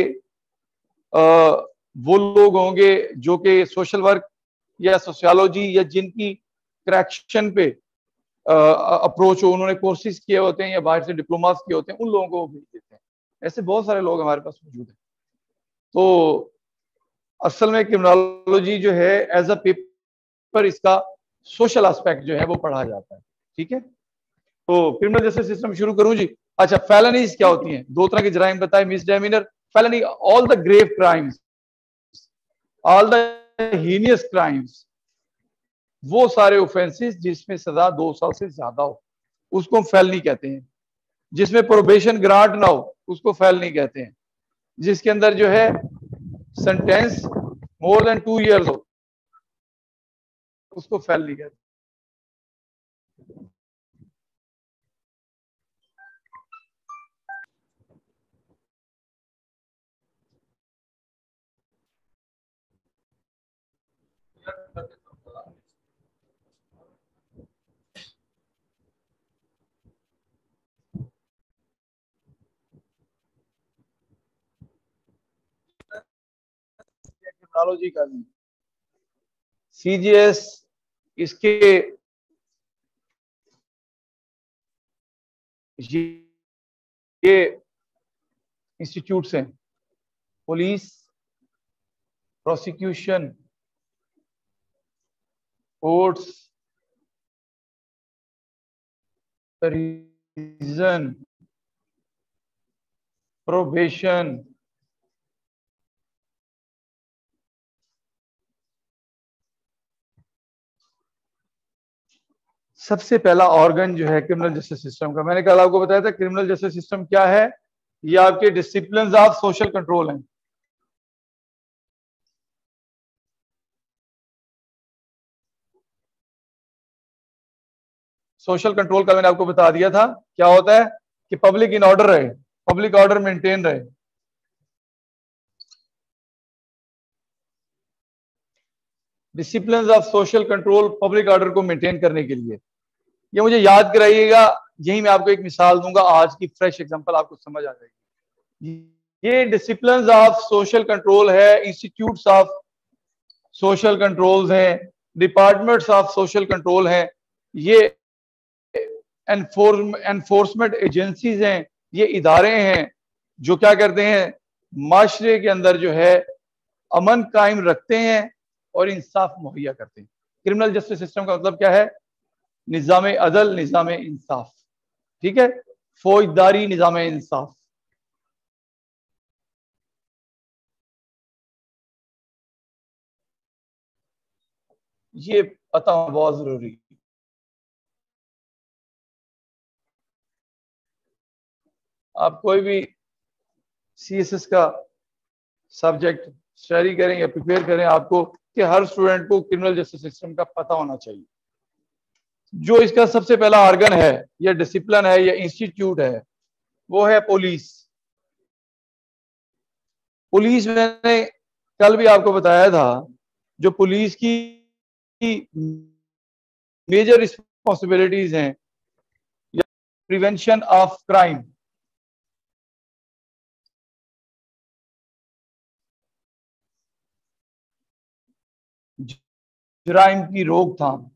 आ, वो लोग होंगे जो कि सोशल वर्क या सोशलॉजी या जिनकी करेक्शन पे अप्रोच हो, उन्होंने कोर्सेज किए होते हैं या बाहर से डिप्लोमास किए होते हैं, उन लोगों को भेज देते हैं। ऐसे बहुत सारे लोग हमारे पास मौजूद हैं। तो असल में क्रिमिनोलॉजी जो है एज अ पेपर इसका सोशल एस्पेक्ट जो है वो पढ़ा जाता है। ठीक है, तो क्रिमिनल जस्टिस सिस्टम शुरू करूं जी। अच्छा फेलनीज क्या होती हैं? दो तरह के जराइम बताए, misdemeanour, felony, all the grave crimes, all the heinous crimes, वो सारे ऑफेंसेस जिसमें सजा दो साल से ज्यादा हो उसको हम फैलनी कहते हैं, जिसमें प्रोबेशन ग्रांट ना हो उसको फैलनी कहते हैं, जिसके अंदर जो है sentence more than two years हो उसको फैलनी कहते हैं। क्रिमिनोलॉजी का भी सीजीएस इसके ये इंस्टीट्यूट्स हैं, police, prosecution, courts, prison, probation, सबसे पहला ऑर्गन जो है क्रिमिनल जस्टिस सिस्टम का। मैंने कल आपको बताया था क्रिमिनल जस्टिस सिस्टम क्या है, ये आपके डिसिप्लिन ऑफ सोशल कंट्रोल हैं। सोशल कंट्रोल का मैंने आपको बता दिया था क्या होता है, कि पब्लिक इन ऑर्डर रहे, पब्लिक ऑर्डर मेंटेन रहे, discipline of social control, public order को मेंटेन करने के लिए। ये मुझे याद कराइएगा, यही मैं आपको एक मिसाल दूंगा, आज की फ्रेश एग्जांपल आपको समझ आ जाएगी। ये डिसिप्लिन ऑफ सोशल कंट्रोल है, इंस्टीट्यूट्स ऑफ सोशल कंट्रोल हैं, डिपार्टमेंट्स ऑफ सोशल कंट्रोल हैं, ये एनफोर्समेंट एजेंसीज हैं, ये इदारे हैं जो क्या करते हैं माशरे के अंदर जो है अमन कायम रखते हैं और इंसाफ मुहैया करते हैं। क्रिमिनल जस्टिस सिस्टम का मतलब क्या है? निजामे अदल, निजामे इंसाफ। ठीक है, फौजदारी निजामे इंसाफ। ये पता बहुत जरूरी है। आप कोई भी सीएसएस का सब्जेक्ट स्टडी करें या प्रिपेयर करें, आपको कि हर स्टूडेंट को क्रिमिनल जस्टिस सिस्टम का पता होना चाहिए। जो इसका सबसे पहला आर्गन है या डिसिप्लिन है या इंस्टीट्यूट है वो है पुलिस। पुलिस मैंने कल भी आपको बताया था, जो पुलिस की मेजर रिस्पॉन्सिबिलिटीज हैं प्रिवेंशन ऑफ क्राइम। क्राइम की रोकथाम,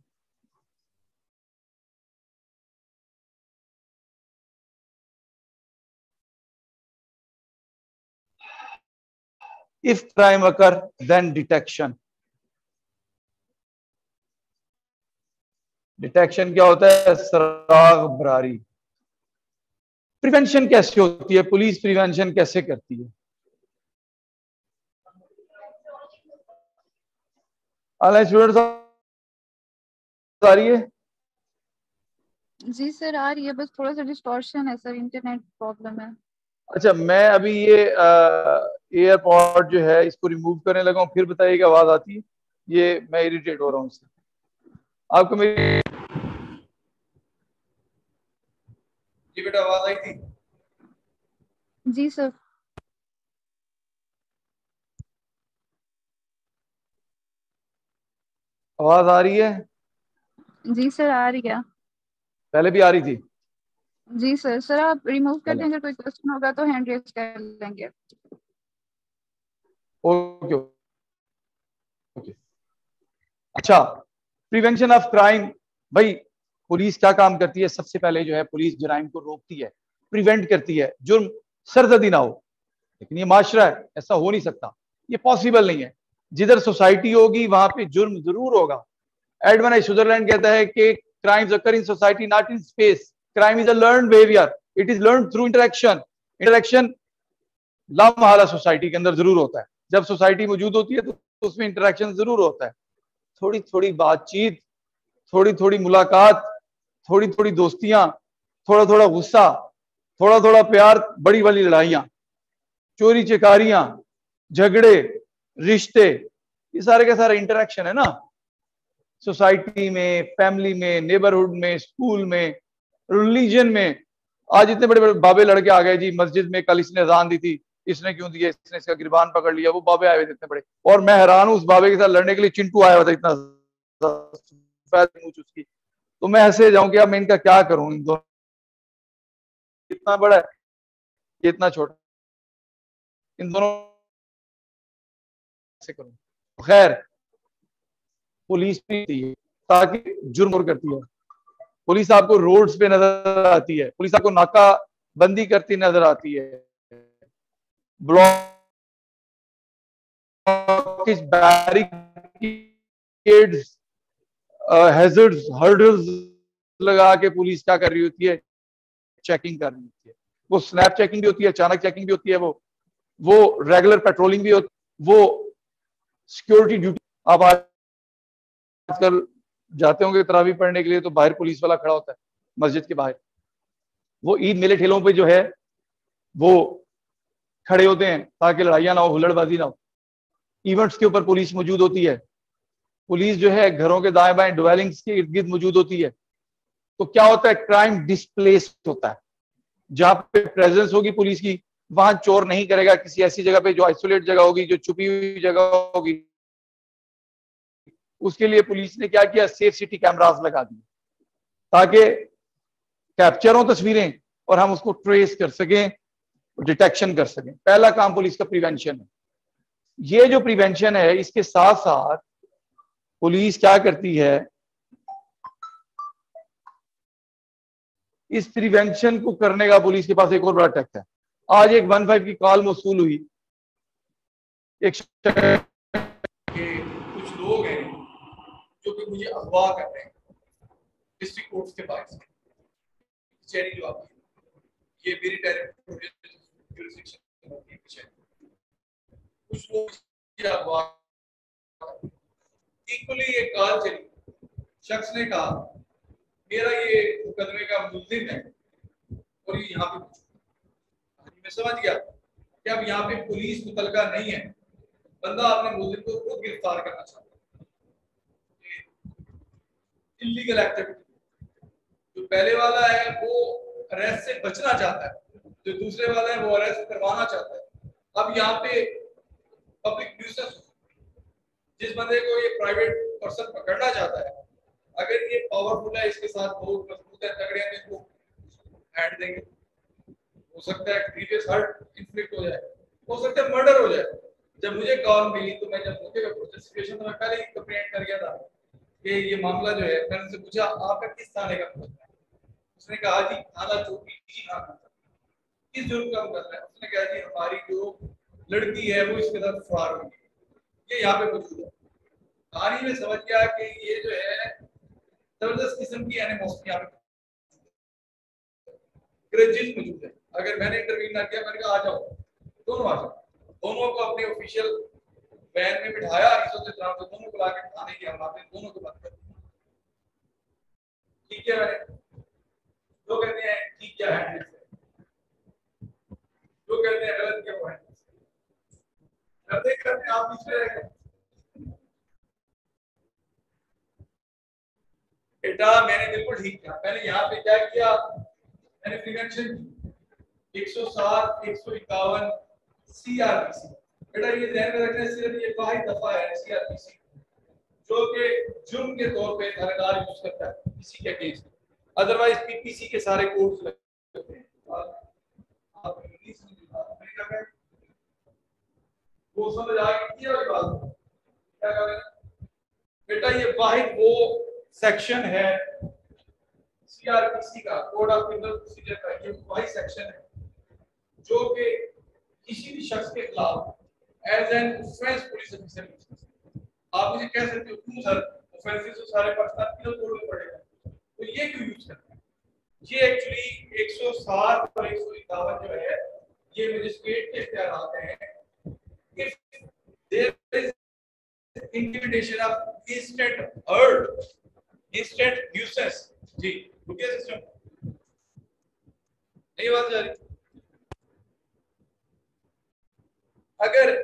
if crime occur then detection. Detection क्या होता है? सराग बरारी। प्रिवेंशन कैसे होती है? पुलिस प्रिवेंशन कैसे करती है? ऑनलाइन स्टूडेंट्स आ रही है? जी सर आ रही है, बस थोड़ा सा डिस्टॉर्शन है सर, इंटरनेट प्रॉब्लम है। अच्छा, मैं अभी ये एयरपोर्ट जो है इसको रिमूव करने लगा हूँ, फिर बताइएगा आवाज आती है। ये मैं इरिटेट हो रहा हूँ सर, आपको मेरी जी बेटा आवाज आई थी? जी सर। आवाज आ रही है? जी सर आ रही है, पहले भी आ रही थी। जी सर। सर आप रिमूव कर देंगे, कोई क्वेश्चन होगा तो हैंड रेज कर लेंगे। Okay okay. अच्छा, प्रिवेंशन ऑफ क्राइम, भाई पुलिस क्या काम करती है? सबसे पहले जो है पुलिस जराइम को रोकती है, प्रिवेंट करती है, जुर्म सरजदी ना हो। लेकिन ये माशरा है, ऐसा हो नहीं सकता, ये पॉसिबल नहीं है। जिधर सोसाइटी होगी वहां पे जुर्म जरूर होगा। एडवर्ड सुदरलैंड कहता है कि crimes occur in society not in space, crime is a learned behaviour, it is learned through interaction. Interaction ला महला सोसाइटी के अंदर जरूर होता है, जब सोसाइटी मौजूद होती है तो उसमें इंटरेक्शन जरूर होता है। थोड़ी थोड़ी बातचीत, थोड़ी थोड़ी मुलाकात, थोड़ी थोड़ी दोस्तियां, थोड़ा थोड़ा गुस्सा, थोड़ा थोड़ा प्यार, बड़ी वाली लड़ाइयाँ, चोरी चिकारियां, झगड़े, रिश्ते, ये सारे का सारा इंटरेक्शन है ना, सोसाइटी में, फैमिली में, नेबरहुड में, स्कूल में, रिलीजन में। आज इतने बड़े बड़े बाबे लड़के आ गए जी मस्जिद में, कल इसने अजान दी थी, इसने क्यों दिया, इसने इसका गिरबान पकड़ लिया, वो बाबे आए हुए थे इतने बड़े। और मैं हैरान हूँ, उस बाबे के साथ लड़ने के लिए चिंटू आया हुआ था, इतना उसकी। तो मैं ऐसे जाऊं कि अब मैं इनका क्या करूं, इन दोनों, इतना बड़ा है, ये इतना छोटा, इन दोनों ऐसे करूं। खैर पुलिस भी ताकि जुर्म और करती है, पुलिस आपको रोड्स पे नजर आती है, पुलिस आपको नाकाबंदी करती नजर आती है, ब्लॉकेज, बैरिकेड्स, हैजर्ड्स, हर्डल्स लगा के पुलिस क्या कर रही होती है? चेकिंग कर रही होती है। वो स्नैप चेकिंग भी होती है, अचानक चेकिंग भी होती है, वो वो रेगुलर पेट्रोलिंग भी होती है, वो सिक्योरिटी ड्यूटी। आप आजकल जाते होंगे तरावी पढ़ने के लिए तो बाहर पुलिस वाला खड़ा होता है मस्जिद के बाहर, वो ईद मेले ठेलों पे जो है वो खड़े होते हैं ताकि लड़ाइयाँ ना हो, हुल्लड़बाजी ना हो। इवेंट्स के ऊपर पुलिस मौजूद होती है, पुलिस जो है घरों के दाएं बाएं ड्वेलिंग्स के इर्द गिर्द मौजूद होती है। तो क्या होता है? क्राइम डिस्प्लेस्ड होता है, जहां पे प्रेजेंस होगी पुलिस की वहां चोर नहीं करेगा, किसी ऐसी जगह पे जो आइसोलेट जगह होगी, जो छुपी हुई जगह होगी, उसके लिए पुलिस ने क्या किया? सेफ सिटी कैमरास लगा दिए ताकि कैप्चर हो तस्वीरें और हम उसको ट्रेस कर सकें, डिटेक्शन कर सकें। पहला काम पुलिस का प्रिवेंशन है। ये जो प्रिवेंशन है इसके साथ साथ पुलिस क्या करती है? इस प्रिवेंशन को करने का पुलिस के पास एक और बड़ा टेक्ट है। आज एक वन फाइव की कॉल मौसूल हुई, एक के कुछ लोग हैं जो कि मुझे अगवा कर रहे हैं डिस्ट्रिक्ट कोर्ट्स के पास, कचहरी जो आपकी ये मेरी डायरेक्ट जुरिसडिक्शन की कचहरी, कुछ लोग अगवा इक्वली ये कॉल चली। शख्स ने कहा मेरा ये मुकदमे का मुल्जिम है और ये यहाँ पे, मैं समझ गया कि अब यहाँ पे पुलिस मुतलका नहीं है, बंदा आपने मुल्जिम को खुद गिरफ्तार करना चाहता है। इलीगल एक्टिविटी जो पहले वाला है वो अरेस्ट से बचना चाहता है, जो दूसरे वाला है वो अरेस्ट करवाना चाहता है। अब यहाँ पे पब्लिक न्यूसेंस, जिस बंदे को ये प्राइवेट पर्सन पकड़ना चाहता पावरफुल है, इसके साथ बहुत मजबूत है, तगड़े हैं, तो हैंड देंगे। हो सकता है प्रीवियस हर्ट इंफ्लिक्ट हो जाए, हो सकता है मर्डर हो जाए। जब मुझे कॉल मिली तो मैं जब मौके पर पहुंचा सिचुएशन में पहले ही कंप्लेंट कर गया था कि ये मामला जो है, मैंने उनसे पूछा आपका किस थाने का मुकदमा है, उसने कहा जी थाना चौकी जी हां किस जुर्म का मुकदमा है, उसने कहा जी हमारी जो लड़की है वो इसके साथ फरार हुई, ये यहाँ पे मौजूद है। कहानी में समझ गया कि ये जो है जबरदस्त किस्म की एनिमोसिटी यहाँ पे ग्रेजुएट मौजूद है। अगर मैंने इंटरव्यू ना किया, मैंने कहा आ जाओ दोनों आ जाओ, दोनों को अपने ऑफिशियल वैन में बिठाया, दोनों को लाके थाने की हमलाते दोनों को बात कर ठीक है। जो कहते हैं ठीक क्या है, जो कहते हैं गलत क्या वो है, करते करते आप बीच में रह गए। बेटा मैंने बिल्कुल ठीक किया, मैंने यहाँ पे क्या किया, मैंने प्रिवेंशन की एक सौ सात एक सौ इक्यावन सीआरपीसी। बेटा ये ध्यान में रखना सिर्फ ये वाही दफा है सीआरपीसी जो कि जुर्म के तौर पे थानेदार यूज करता है किसी के केस में, अदरवाइज पीपीसी के सारे कोड्स लगते हैं। आप इंग्लिश में बात नहीं कर रहे वो समझ आ गई क्या वाली बात क्या कर रहे हैं। बेटा ये वाही वो सेक्शन है सीआरपीसी का, कोड ऑफ क्रिमिनल प्रोसीजर का, ये वाही सेक्शन है जो कि किसी भी शख्स के खिलाफ as an offence police officer आप मुझे कह सकते हो क्यों सर ऑफेंसेस तो सारे पाकिस्तान पेनल कोड में पड़ेगा, तो ये क्यों यूज करते हैं। ये एक्चुअली एक सौ सात और एक सौ इक्यावन जो है ये मजिस्ट्रेट के इख्तियारात हैं। If there is intimidation of instant hurt instant nuisance जी मुकेश सिस्टम नहीं बात जा रही। अगर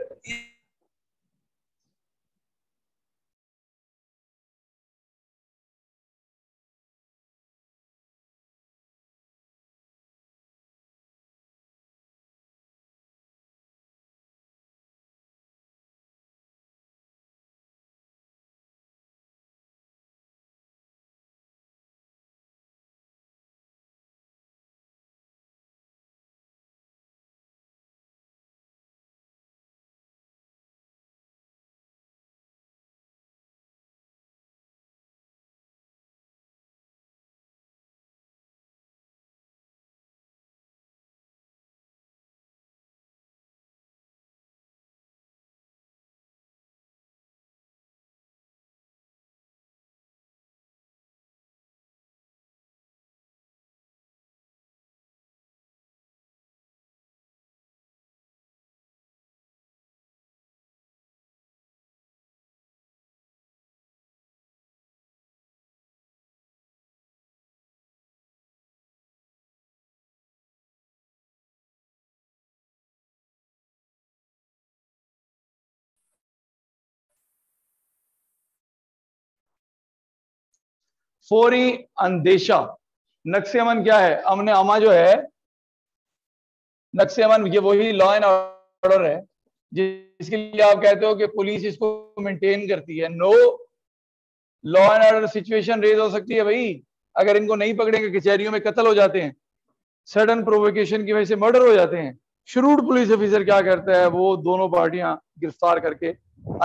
फौरी अंदेशा नक्शे अमन क्या है, अमन आमा जो है नक्शे अमन ये वही लॉ एंड ऑर्डर है जिसके लिए आप कहते हो कि पुलिस इसको मेंटेन करती है। No law and order situation raise हो सकती है भाई, अगर इनको नहीं पकड़ेंगे कचहरियों में कत्ल हो जाते हैं, सडन प्रोवोकेशन की वजह से मर्डर हो जाते हैं। शरूड पुलिस ऑफिसर क्या करता है वो दोनों पार्टियां गिरफ्तार करके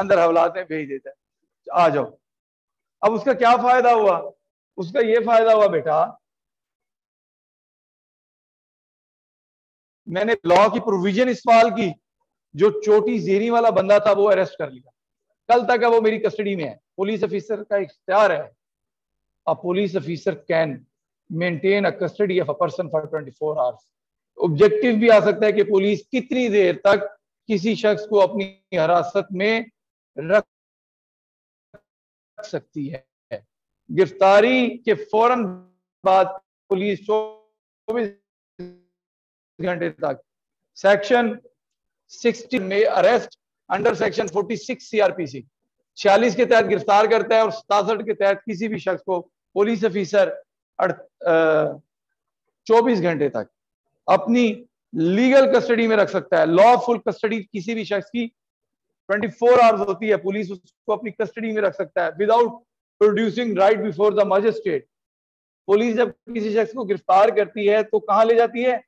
अंदर हवालात में भेज देता है आ जाओ। अब उसका क्या फायदा हुआ, उसका ये फायदा हुआ बेटा मैंने लॉ की प्रोविजन इस्तेमाल की, जो चोटी जेरी वाला बंदा था वो अरेस्ट कर लिया, कल तक वो मेरी कस्टडी में है। पुलिस ऑफिसर का इख्तियार है, a police officer can maintain a custody of a person for twenty four hours. Objective भी आ सकता है कि पुलिस कितनी देर तक किसी शख्स को अपनी हिरासत में रख सकती है। गिरफ्तारी के फौरन बाद पुलिस चौबीस घंटे तक सेक्शन साठ में अरेस्ट अंडर सेक्शन छियालीस सीआरपीसी छियालीस के तहत गिरफ्तार करता है और सतासठ के तहत किसी भी शख्स को पुलिस ऑफिसर चौबीस घंटे तक अपनी लीगल कस्टडी में रख सकता है। लॉफुल कस्टडी किसी भी शख्स की चौबीस आवर्स होती है, पुलिस उसको अपनी कस्टडी में रख सकता है without producing right before the magistrate. Police जब किसी शख्स को गिरफ्तार करती है तो कहाँ ले जाती है?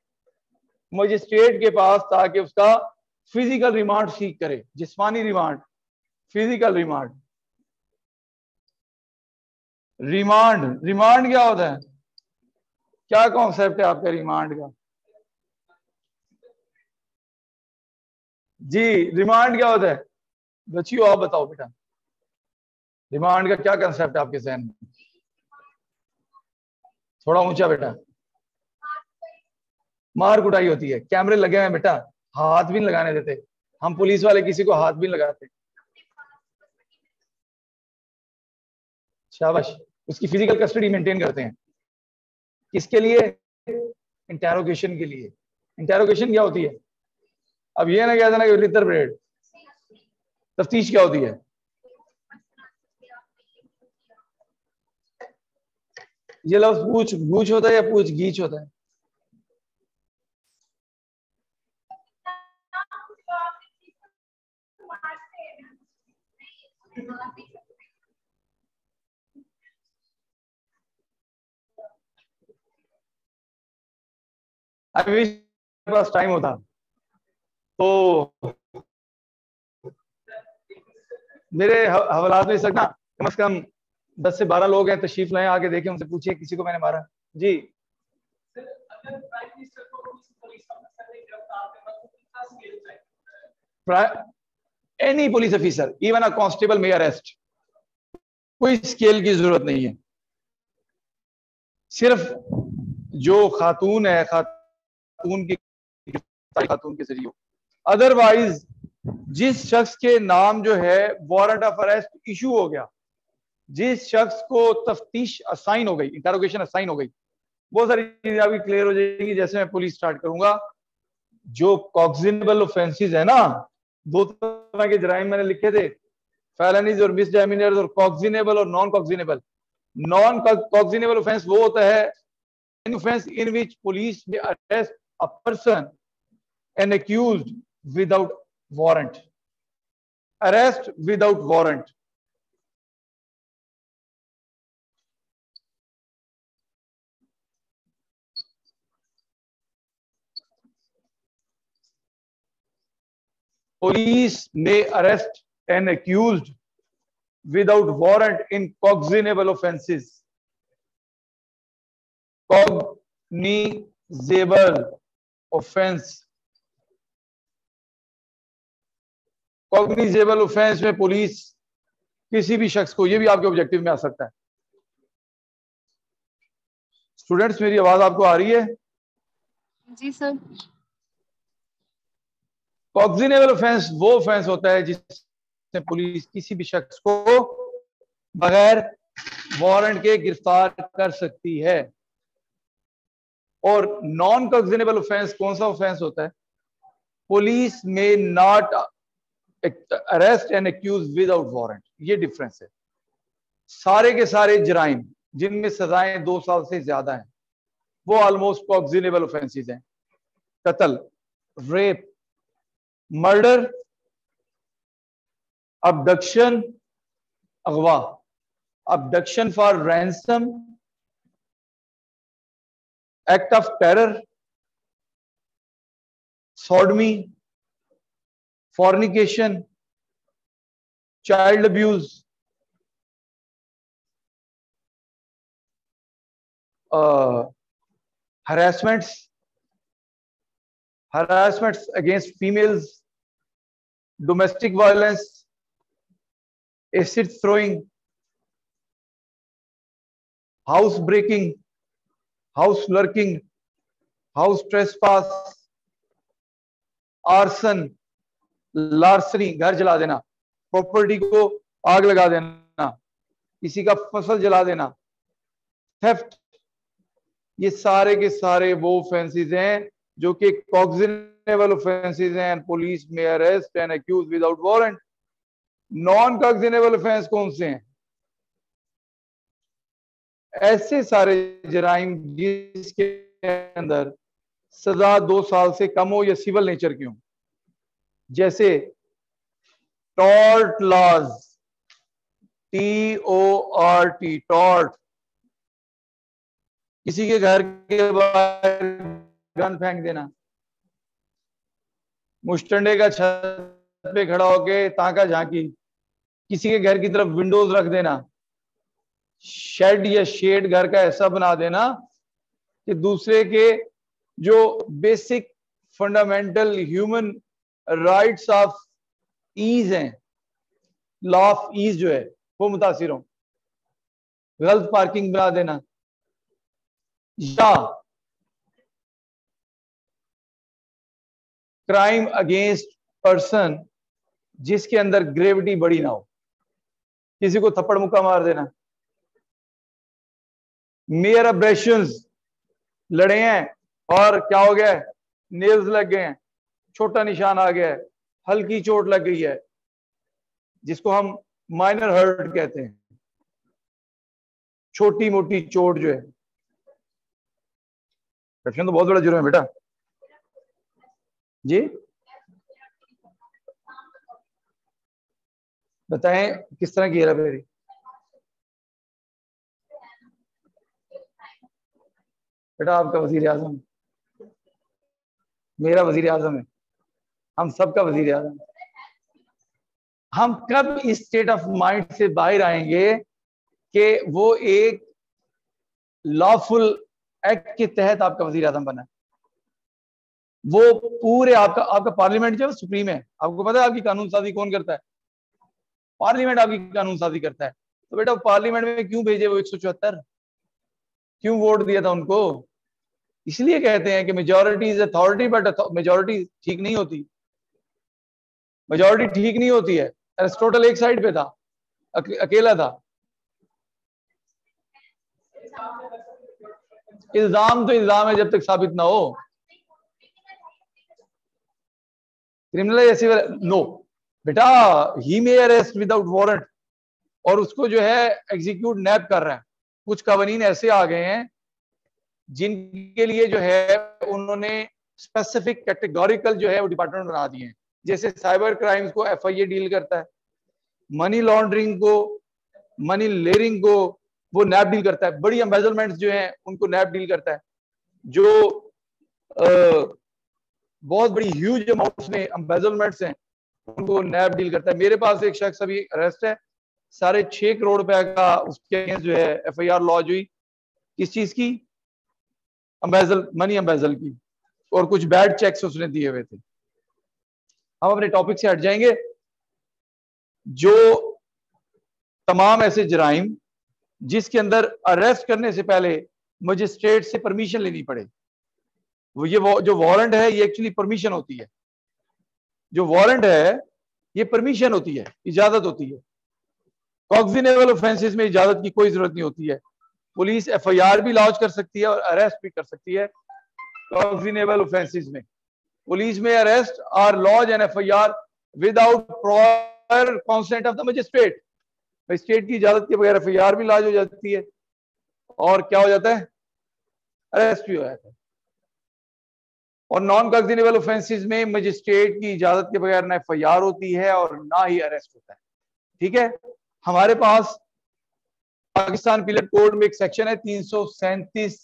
मजिस्ट्रेट के पास, ताकि उसका फिजिकल रिमांड सीख करे, जिस्मानी remand, physical remand. Remand remand क्या होता है? क्या कॉन्सेप्ट है आपका रिमांड का? जी रिमांड क्या होता है? बच्चियों आप बताओ बेटा, रिमांड का क्या कंसेप्ट है आपके जहन में? थोड़ा ऊंचा बेटा। मार कुटाई होती है, कैमरे लगे हैं बेटा, हाथ भी नहीं लगाने देते। हम पुलिस वाले किसी को हाथ भी नहीं लगाते। शाबाश, उसकी फिजिकल कस्टडी मेंटेन करते हैं। किसके लिए? इंटेरोगेशन के लिए। इंटेरोगेशन क्या होती है? अब ये ना क्या था ना इंटरप्रेट, तफ्तीश क्या होती है? ये लफ्ज पूछ गूछ होता है या पूछ गीच होता है? अभी मेरे पास टाइम होता तो मेरे हवालात में सकना कम से कम दस से बारह लोग हैं, तशरीफ लाएं, आगे देखें, उनसे पूछिए किसी को मैंने मारा। जी any police officer, even a constable में अरेस्ट, कोई स्केल की जरूरत नहीं है। सिर्फ जो खातून है, खातून की खातून के जरिए, अदरवाइज जिस शख्स के नाम जो है वारंट ऑफ अरेस्ट इशू हो गया, जिस शख्स को तफ्तीश असाइन हो गई, इंटरोगेशन असाइन हो गई, बहुत सारी चीजें आपकी क्लियर हो जाएगी जैसे मैं पुलिस स्टार्ट करूंगा। जो कॉग्निजेबल ऑफेंसेस है ना, दो तरह के जराइम मैंने लिखे थे, फैलनीज और मिसडेमिनर्स, और कॉग्निजेबल और non cognizable. Non cognizable offence वो होता है an offence in which police may arrest a person N accused without warrant, arrest without warrant. Police may arrest an accused without warrant in cognizable offences. Cognizable offence. Cognizable offence में police किसी भी शख्स को, ये भी आपके objective में आ सकता है। Students मेरी आवाज आपको आ रही है? जी sir. कॉग्निजेबल ऑफेंस वो ऑफेंस होता है जिसमें पुलिस किसी भी शख्स को बगैर वारंट के गिरफ्तार कर सकती है। और नॉन कॉग्निजेबल ऑफेंस कौन सा ऑफेंस होता है? Police may not arrest and accuse without warrant. ये डिफरेंस है। सारे के सारे जराइम जिनमें सजाएं दो साल से ज्यादा हैं वो ऑलमोस्ट कॉग्निजेबल ऑफेंसेस हैं। कत्ल, रेप, मर्डर, अबडक्शन, अगवा, abduction for ransom, act of terror, sodomy, fornication, child abuse, harassments, harassments against females, domestic violence, acid throwing, house breaking, house lurking, house trespass, arson, larceny, घर जला देना, property को आग लगा देना, किसी का फसल जला देना, theft, ये सारे के सारे वो offenses हैं जो कि कॉग्निजेबल ऑफेंसेस हैं। पुलिस में arrest and accuse without warrant. Non cognizable offence कौन से हैं? ऐसे सारे जराइम जिसके अंदर सजा दो साल से कम हो या सिविल नेचर की हो, जैसे tort laws, T O R T, tort. किसी के घर के बाहर गन फेंक देना, मुस्टंडे का छत पे खड़ा होके ताका झांकी, किसी के घर की तरफ विंडोज रख देना, शेड या शेड घर का ऐसा बना देना कि दूसरे के जो basic fundamental human rights of ease हैं, लॉ ऑफ ईज जो है वो मुतासिर हो। गलत पार्किंग बना देना या क्राइम अगेंस्ट पर्सन जिसके अंदर ग्रेविटी बड़ी ना हो, किसी को थप्पड़ मुक्का मार देना। मेयर अब्रेशंस, लड़े हैं और क्या हो गया, नेल्स लग गए हैं, छोटा निशान आ गया है, हल्की चोट लग गई है, जिसको हम माइनर हर्ट कहते हैं, छोटी मोटी चोट जो है। करप्शन तो बहुत बड़ा जुर्म है बेटा जी। बताएं किस तरह की हेराफेरी। बेटा आपका वजीर आजम मेरा वजीर आजम है, हम सबका वजीर आजम। हम कब इस स्टेट ऑफ माइंड से बाहर आएंगे कि वो एक लॉफुल एक्ट के तहत आपका वजीर आजम बना है? वो पूरे आपका आपका पार्लियामेंट जो है सुप्रीम है। आपको पता है आपकी कानून साजी कौन करता है? पार्लियामेंट आपकी कानून साजी करता है। तो बेटा पार्लियामेंट में क्यों भेजे वो एक सौ चौहत्तर, क्यों वोट दिया था उनको? इसलिए कहते हैं कि majority is authority, but majority ठीक नहीं होती, मेजॉरिटी ठीक नहीं होती है। एरिस्टोटल एक साइड पे था, अके, अकेला था। इल्जाम तो इल्जाम है जब तक साबित ना हो। क्रिमिनल नो बेटा, he may arrest without warrant, और उसको जो है एग्जीक्यूट नैप कर रहे हैं। कुछ कानून ऐसे आ गए हैं जिनके लिए जो है उन्होंने स्पेसिफिक कैटेगोरिकल जो है वो डिपार्टमेंट बना दिए हैं। जैसे साइबर क्राइम्स को एफ आई आर डील करता है, मनी लॉन्ड्रिंग को, मनी लेयरिंग को वो नैप डील करता है, बड़ी एम्बेजलमेंट्स जो हैं उनको नैप डील करता है। जो आ, बहुत बड़ी ह्यूज अमाउंट्स में एम्बेजलमेंट्स हैं उनको नैप डील करता है। मेरे पास एक शख्स अभी अरेस्ट है, साढ़े छह करोड़ रुपए का उसके अगेंस्ट जो है एफ आई आर लॉज हुई। किस चीज की? अम्बेजल, मनी अम्बेजल की, और कुछ बैड चेक्स उसने दिए हुए थे। हम अपने टॉपिक से हट जाएंगे। जो तमाम ऐसे जराइम जिसके अंदर अरेस्ट करने से पहले मजिस्ट्रेट से परमिशन लेनी पड़े, वो ये जो वारंट है ये एक्चुअली परमिशन होती है। जो वारंट है ये परमिशन होती है, इजाजत होती है। कॉग्निजेबल ऑफेंसेस में इजाजत की कोई जरूरत नहीं होती है। पुलिस एफ आई आर भी लॉन्च कर सकती है और अरेस्ट भी कर सकती है कॉग्निजेबल ऑफेंसेस में। पुलिस में अरेस्ट और lodge and F I R without proper consent of the magistrate, magistrate की इजाजत के बगैर एफ आई आर भी लॉज हो जाती है और क्या हो जाता है, अरेस्ट भी हो जाता है। और नॉन कॉग्निजेबल ऑफेंसेस में मजिस्ट्रेट की इजाजत के बगैर ना एफ आई आर होती है और ना ही अरेस्ट होता है। ठीक है, हमारे पास पाकिस्तान पीनल कोड में एक सेक्शन है तीन सौ सैंतीस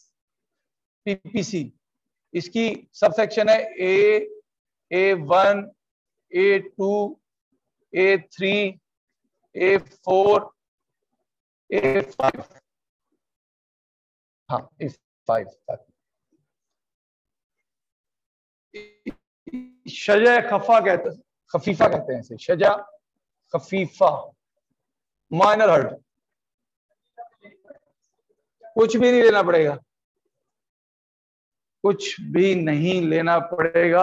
पी पी सी, इसकी सब सेक्शन है A, A one, A two, A three, A four, A five, हाँ ए फाइव तक। सजा खफा कहते हैं, खफीफा कहते हैं इसे, सजा खफीफा, माइनर हर्ट, कुछ भी नहीं लेना पड़ेगा, कुछ भी नहीं लेना पड़ेगा,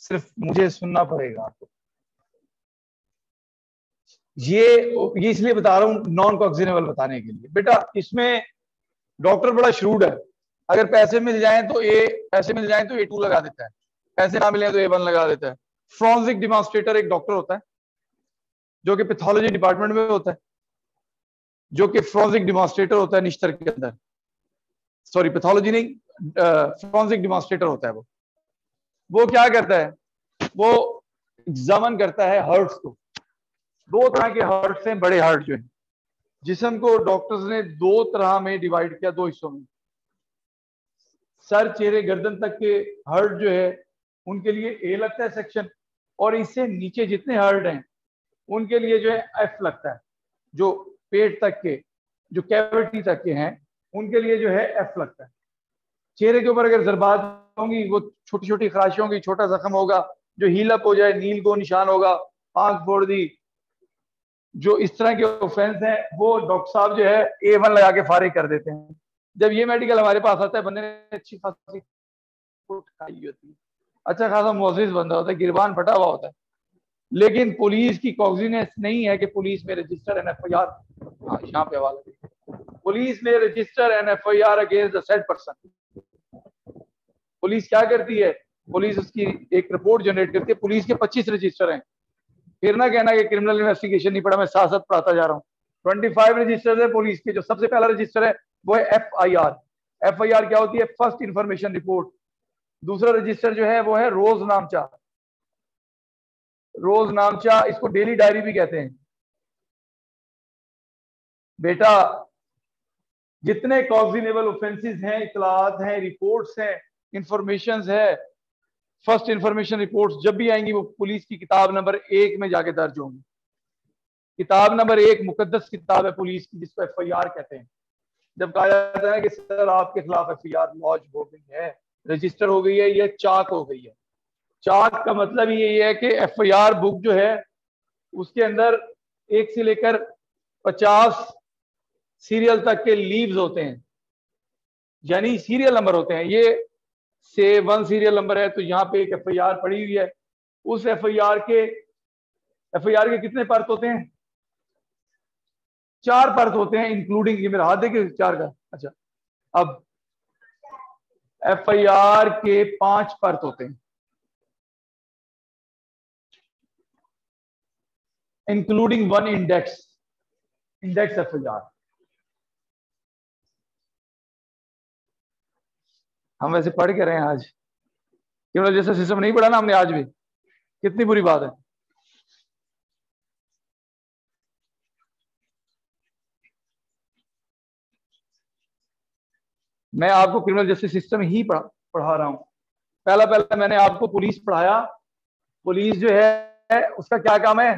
सिर्फ मुझे सुनना पड़ेगा आपको। ये ये इसलिए बता रहा हूं नॉन कॉग्निजेबल बताने के लिए। बेटा इसमें डॉक्टर बड़ा श्रूड है, अगर पैसे मिल जाएं तो ए पैसे मिल जाएं तो ए टू लगा देता है, पैसे ना मिले तो ए वन लगा देता है। फ्रॉन्सिक डिमॉन्स्ट्रेटर एक डॉक्टर होता है जो कि पैथोलॉजी डिपार्टमेंट में होता है, जो कि फ्रॉन्सिक डिमॉन्स्ट्रेटर होता है निश्तर के अंदर, सॉरी पैथोलॉजी नहीं, फ्रॉन्सिक डिमॉन्स्ट्रेटर होता है। वो वो क्या करता है, वो एग्जामिन करता है हर्ट्स को। दो तरह के हर्ट्स हैं, बड़े हर्ट जो हैं जिस्म को डॉक्टर्स ने दो तरह में डिवाइड किया, दो हिस्सों में। सर, चेहरे, गर्दन तक के हर्ट जो है उनके लिए ए लगता है सेक्शन, और इससे नीचे जितने हर्ट हैं उनके लिए जो है एफ लगता है। जो पेट तक के, जो कैविटी तक के हैं उनके लिए जो है एफ लगता है। चेहरे के ऊपर अगर जरबात होंगी, वो छोटी छोटी खराशें होंगी, छोटा जख्म होगा जो हीलअप हो जाए, नील को निशान होगा, आंख फोड़ दी, जो इस तरह के ऑफेंस हैं वो डॉक्टर साहब जो है ए वन लगा के फारिग कर देते हैं। जब ये मेडिकल हमारे पास आता है, बंदे ने अच्छी खासी खाई होती है, अच्छा खासा मोजिज बंदा होता है, गिरबान फटा हुआ होता है, लेकिन पुलिस की कॉग्निजेंस नहीं है कि police may register an F I R, यहाँ पे वाला police may register an F I R against the said person. Police क्या करती है, पुलिस उसकी एक रिपोर्ट जनरेट करती है। पुलिस के पच्चीस रजिस्टर हैं, फिर ना कहना कि क्रिमिनल इन्वेस्टिगेशन नहीं पढ़ा, मैं साथ साथ पढ़ाता जा रहा हूँ। पच्चीस रजिस्टर है पुलिस के। जो सबसे पहला रजिस्टर है वो है F I R. F I R क्या होती है? First information report. दूसरा रजिस्टर जो है वो है रोज नामचा। रोज नामचा, इसको डेली डायरी भी कहते हैं। बेटा, जितने कॉग्निजेबल ऑफेंसेस हैं, इतलात हैं, रिपोर्ट्स हैं, इंफॉर्मेशंस है, फर्स्ट इंफॉर्मेशन रिपोर्ट्स जब भी आएंगी वो पुलिस की किताब नंबर एक में जाके दर्ज होंगी। किताब नंबर एक मुकद्दस किताब है पुलिस की, जिसको एफ आई आर कहते हैं। जब कहा जाता है कि सर आपके खिलाफ एफ आई आर लॉन्च हो गई है, रजिस्टर हो गई है, या चाक हो गई है। चाक का मतलब ये है कि एफ आई आर बुक जो है उसके अंदर एक से लेकर पचास सीरियल तक के लीव्स होते हैं, यानी सीरियल नंबर होते हैं। ये से वन सीरियल नंबर है, तो यहाँ पे एक एफ आई आर पड़ी हुई है। उस एफ आई आर के एफ आई आर के कितने पर्त होते हैं? चार पर्त होते हैं, इंक्लूडिंग ये मेरा हाथ देखिए चार का। अच्छा, अब एफ आई आर के पांच पर्त होते हैं, including one index. Index F I R हम वैसे पढ़ के रहे हैं आज, क्योंकि जैसे सिस्टम नहीं पढ़ा ना हमने आज भी, कितनी बुरी बात है। मैं आपको क्रिमिनल जस्टिस सिस्टम ही पढ़ा पढ़ा रहा हूं। पहला पहला मैंने आपको पुलिस पढ़ाया। पुलिस जो है उसका क्या काम है?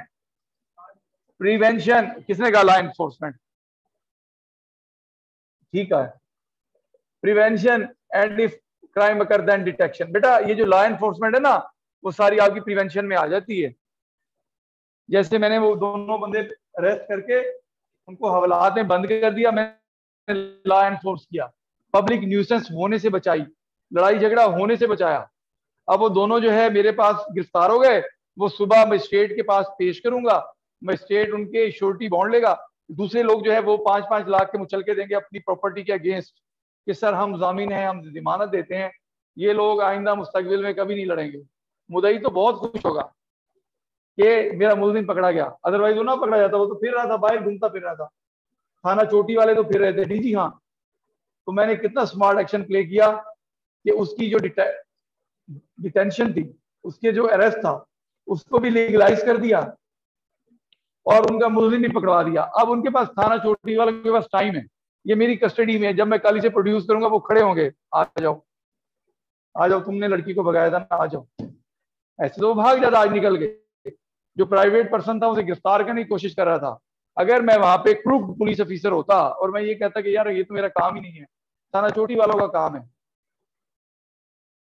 प्रिवेंशन। किसने कहा? Law enforcement. ठीक है, prevention and if crime occur then detection. बेटा, ये जो लॉ एनफोर्समेंट है ना वो सारी आपकी प्रिवेंशन में आ जाती है। जैसे मैंने वो दोनों बंदे अरेस्ट करके उनको हवालात में बंद कर दिया, मैंने लॉ एनफोर्स किया, पब्लिक न्यूसेंस होने से बचाई, लड़ाई झगड़ा होने से बचाया। अब वो दोनों जो है मेरे पास गिरफ्तार हो गए, वो सुबह मजिस्ट्रेट के पास पेश करूंगा, मजिस्ट्रेट उनके श्योरिटी बॉन्ड लेगा। दूसरे लोग जो है वो पाँच पाँच लाख के मुचलके देंगे अपनी प्रॉपर्टी के अगेंस्ट कि सर हम जामीन हैं, हम जमानत देते हैं, ये लोग आइंदा मुस्तकबिल में कभी नहीं लड़ेंगे। मुदई तो बहुत खुश होगा कि मेरा मुलजिम पकड़ा गया, अदरवाइज वो ना पकड़ा जाता, वो तो फिर रहा था, बाहर घूमता फिर रहा था। थाना चोटी वाले तो फिर रहे थे, जी हाँ। तो मैंने कितना स्मार्ट एक्शन प्ले किया कि उसकी जो डिटे डिटेंशन थी, उसके जो अरेस्ट था, उसको भी लीगलाइज कर दिया और उनका मुलजिम भी पकड़वा दिया। अब उनके पास, थाना चोटी वालों के पास टाइम है, ये मेरी कस्टडी में है। जब मैं कल इसे प्रोड्यूस करूंगा वो खड़े होंगे, आ जाओ आ जाओ, तुमने लड़की को भगाया था ना, आ जाओ। ऐसे तो भाग जाता, आज निकल गए। जो प्राइवेट पर्सन था उसे गिरफ्तार करने की कोशिश कर रहा था। अगर मैं वहां पे प्रूफ पुलिस ऑफिसर होता और मैं ये कहता कि यार ये तो मेरा काम ही नहीं है, थाना चोटी वालों का काम है,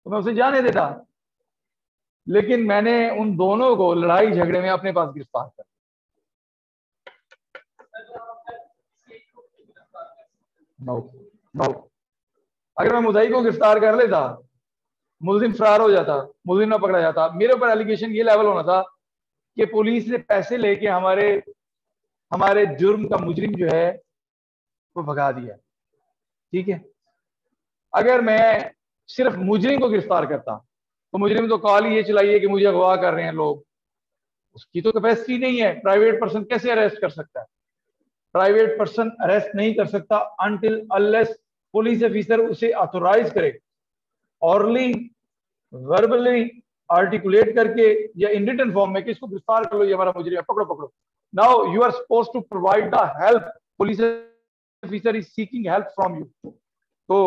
तो मैं उसे जाने देता। लेकिन मैंने उन दोनों को लड़ाई झगड़े में अपने पास गिरफ्तार कर। No, no. अगर मैं मुदई को गिरफ्तार कर लेता, मुलजिम फरार हो जाता, मुलजिम ना पकड़ा जाता। मेरे ऊपर एलिगेशन ये लेवल होना था कि पुलिस ने पैसे लेके हमारे हमारे जुर्म का मुजरिम जो है वो भगा दिया। ठीक है, अगर मैं सिर्फ मुजरिम को गिरफ्तार करता तो मुजरिम तो कॉल ही ये चलाइए कि मुझे अगवा कर रहे हैं लोग, उसकी तो कैपेसिटी नहीं है। प्राइवेट पर्सन कैसे अरेस्ट कर सकता है? प्राइवेट पर्सन अरेस्ट नहीं कर सकता अनटिल अनलेस पुलिस ऑफिसर उसे ऑथोराइज करे, ऑरली, वर्बली, आर्टिकुलेट करके या इन रिटन फॉर्म में कि इसको गिरफ्तार कर लो, ये हमारा मुजरिम है, पकड़ो पकड़ो। Now you are supposed to provide the help police officer is seeking help from you. तो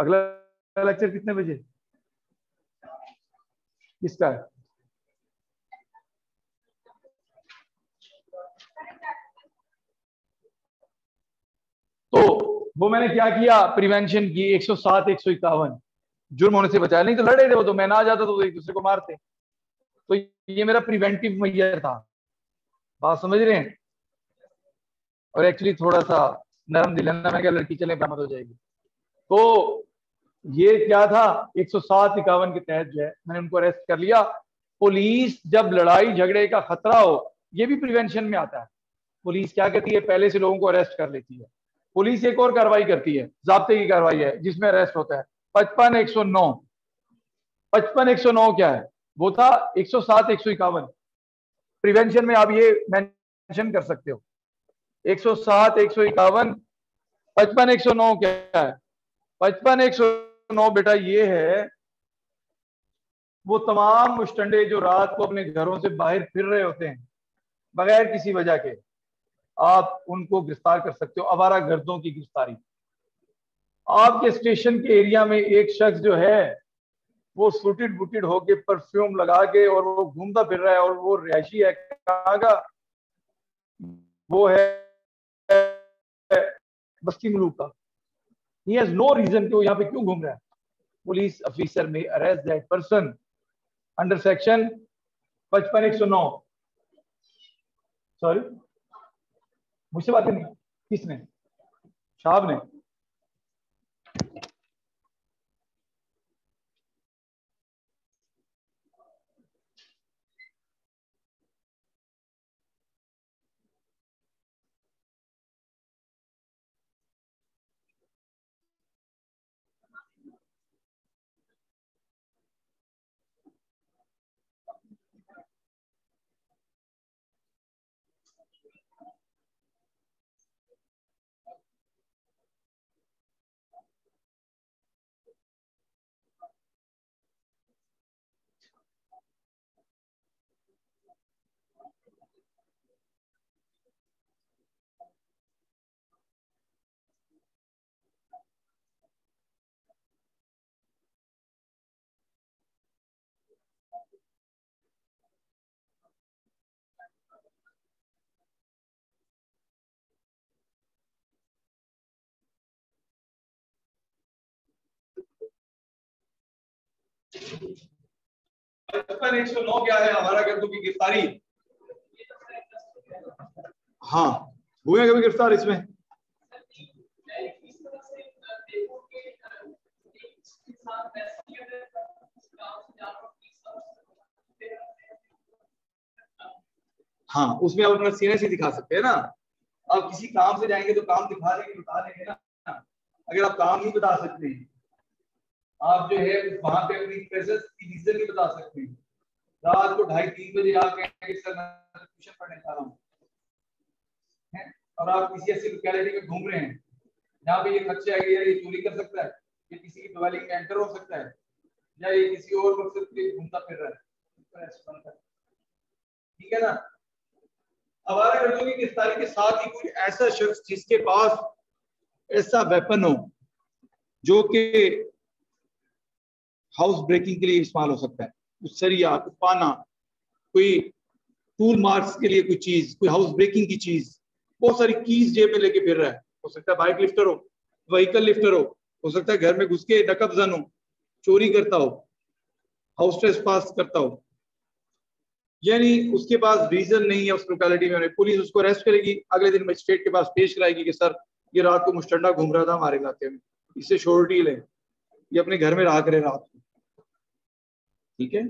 अगला लेक्चर कितने बजे किसका है? तो वो मैंने क्या किया, प्रिवेंशन की एक सौ सात एक सौ इक्यावन, जुर्म होने से बचाया, नहीं तो लड़े थे वो, तो मैं ना जाता तो एक दूसरे को मारते, तो ये मेरा प्रिवेंटिव मेजर था, बात समझ रहे हैं। और एक्चुअली थोड़ा सा नरम दिल है ना, मैं क्या लड़की चले बरामद हो जाएगी, तो ये क्या था एक सौ सात इक्यावन के तहत जो है मैंने उनको अरेस्ट कर लिया। पुलिस जब लड़ाई झगड़े का खतरा हो, ये भी प्रिवेंशन में आता है, पुलिस क्या करती है पहले से लोगों को अरेस्ट कर लेती है। पुलिस एक और कार्रवाई करती है, जाब्ते की कार्रवाई है जिसमें अरेस्ट होता है पचपन एक सौ नौ पचपन एक सौ नौ क्या है, वो था एक सौ सात एक सौ इक्यावन। प्रिवेंशन में आप ये मेंशन कर सकते हो, एक सौ सात एक सौ इक्यावन पचपन एक सौ नौ क्या है? पचपन एक सौ नौ बेटा ये है, वो तमाम मुस्तंडे जो रात को अपने घरों से बाहर फिर रहे होते हैं बगैर किसी वजह के, आप उनको गिरफ्तार कर सकते हो। आवारा गर्दों की गिरफ्तारी, आपके स्टेशन के एरिया में एक शख्स जो है वो सूटेड बूटेड होके परफ्यूम लगा के और वो घूमता फिर रहा है, और वो रिहायशी है कहाँ का, वो है बस्ती मुलूक का, he has no reason कि वो यहाँ पे क्यों घूम रहा है। Police officer may arrest that person under section पचपन एक सौ नौ। सॉरी मुझसे बात नहीं, किसने, साहब ने, पचपन एक सौ नौ क्या है? हमारा गर्दों की गिरफ्तारी। हाँ हुए हैं कभी गिरफ्तार इसमें? हाँ उसमें आप अपना सीने से दिखा सकते हैं ना, आप किसी काम से जाएंगे तो काम दिखा देंगे, बता देंगे ना। अगर आप काम नहीं बता सकते, आप जो है वहां पे अपनी प्रेजेंस की रीजन भी बता सकते हैं। रात को ढाई तीन बजे आप कहेंगे सर मैं ट्यूशन पढ़ने जा रहा हूँ, और आप किसी ऐसी लोकेलिटी में घूम रहे हैं जहाँ पे ये खर्चे आएंगे, या ये चोरी कर सकता है, ये किसी की दिवाली में एंटर हो सकता है, या ये किसी और मकसद के लिए घूमता फिर रहा है, ठीक है ना। आवारा गर्दों की गिरफ्तारी के साथ ही कोई ऐसा शख्स जिसके पास ऐसा वेपन हो जो कि हाउस ब्रेकिंग के लिए इस्तेमाल हो सकता है, कुछ सरिया, कुछ पाना, कोई टूल मार्क्स के लिए कोई चीज, कोई हाउस ब्रेकिंग की चीज, बहुत सारी कीज जेब में लेके फिर रहा है, हो सकता है बाइक लिफ्टर हो, व्हीकल लिफ्टर हो, हो सकता है घर में घुस के डकअपजन हो, चोरी करता हो, हाउस ट्रेसपास करता हो, यानी उसके पास रीजन नहीं है उस लोकेलिटी में। पुलिस उसको अरेस्ट करेगी, अगले दिन मजिस्ट्रेट के पास पेश कराएगी कि सर ये रात को मुस्टंडा घूम रहा था हमारे इलाके में, इससे श्योरिटी लें, ये अपने घर में रहा करे रात को, ठीक है।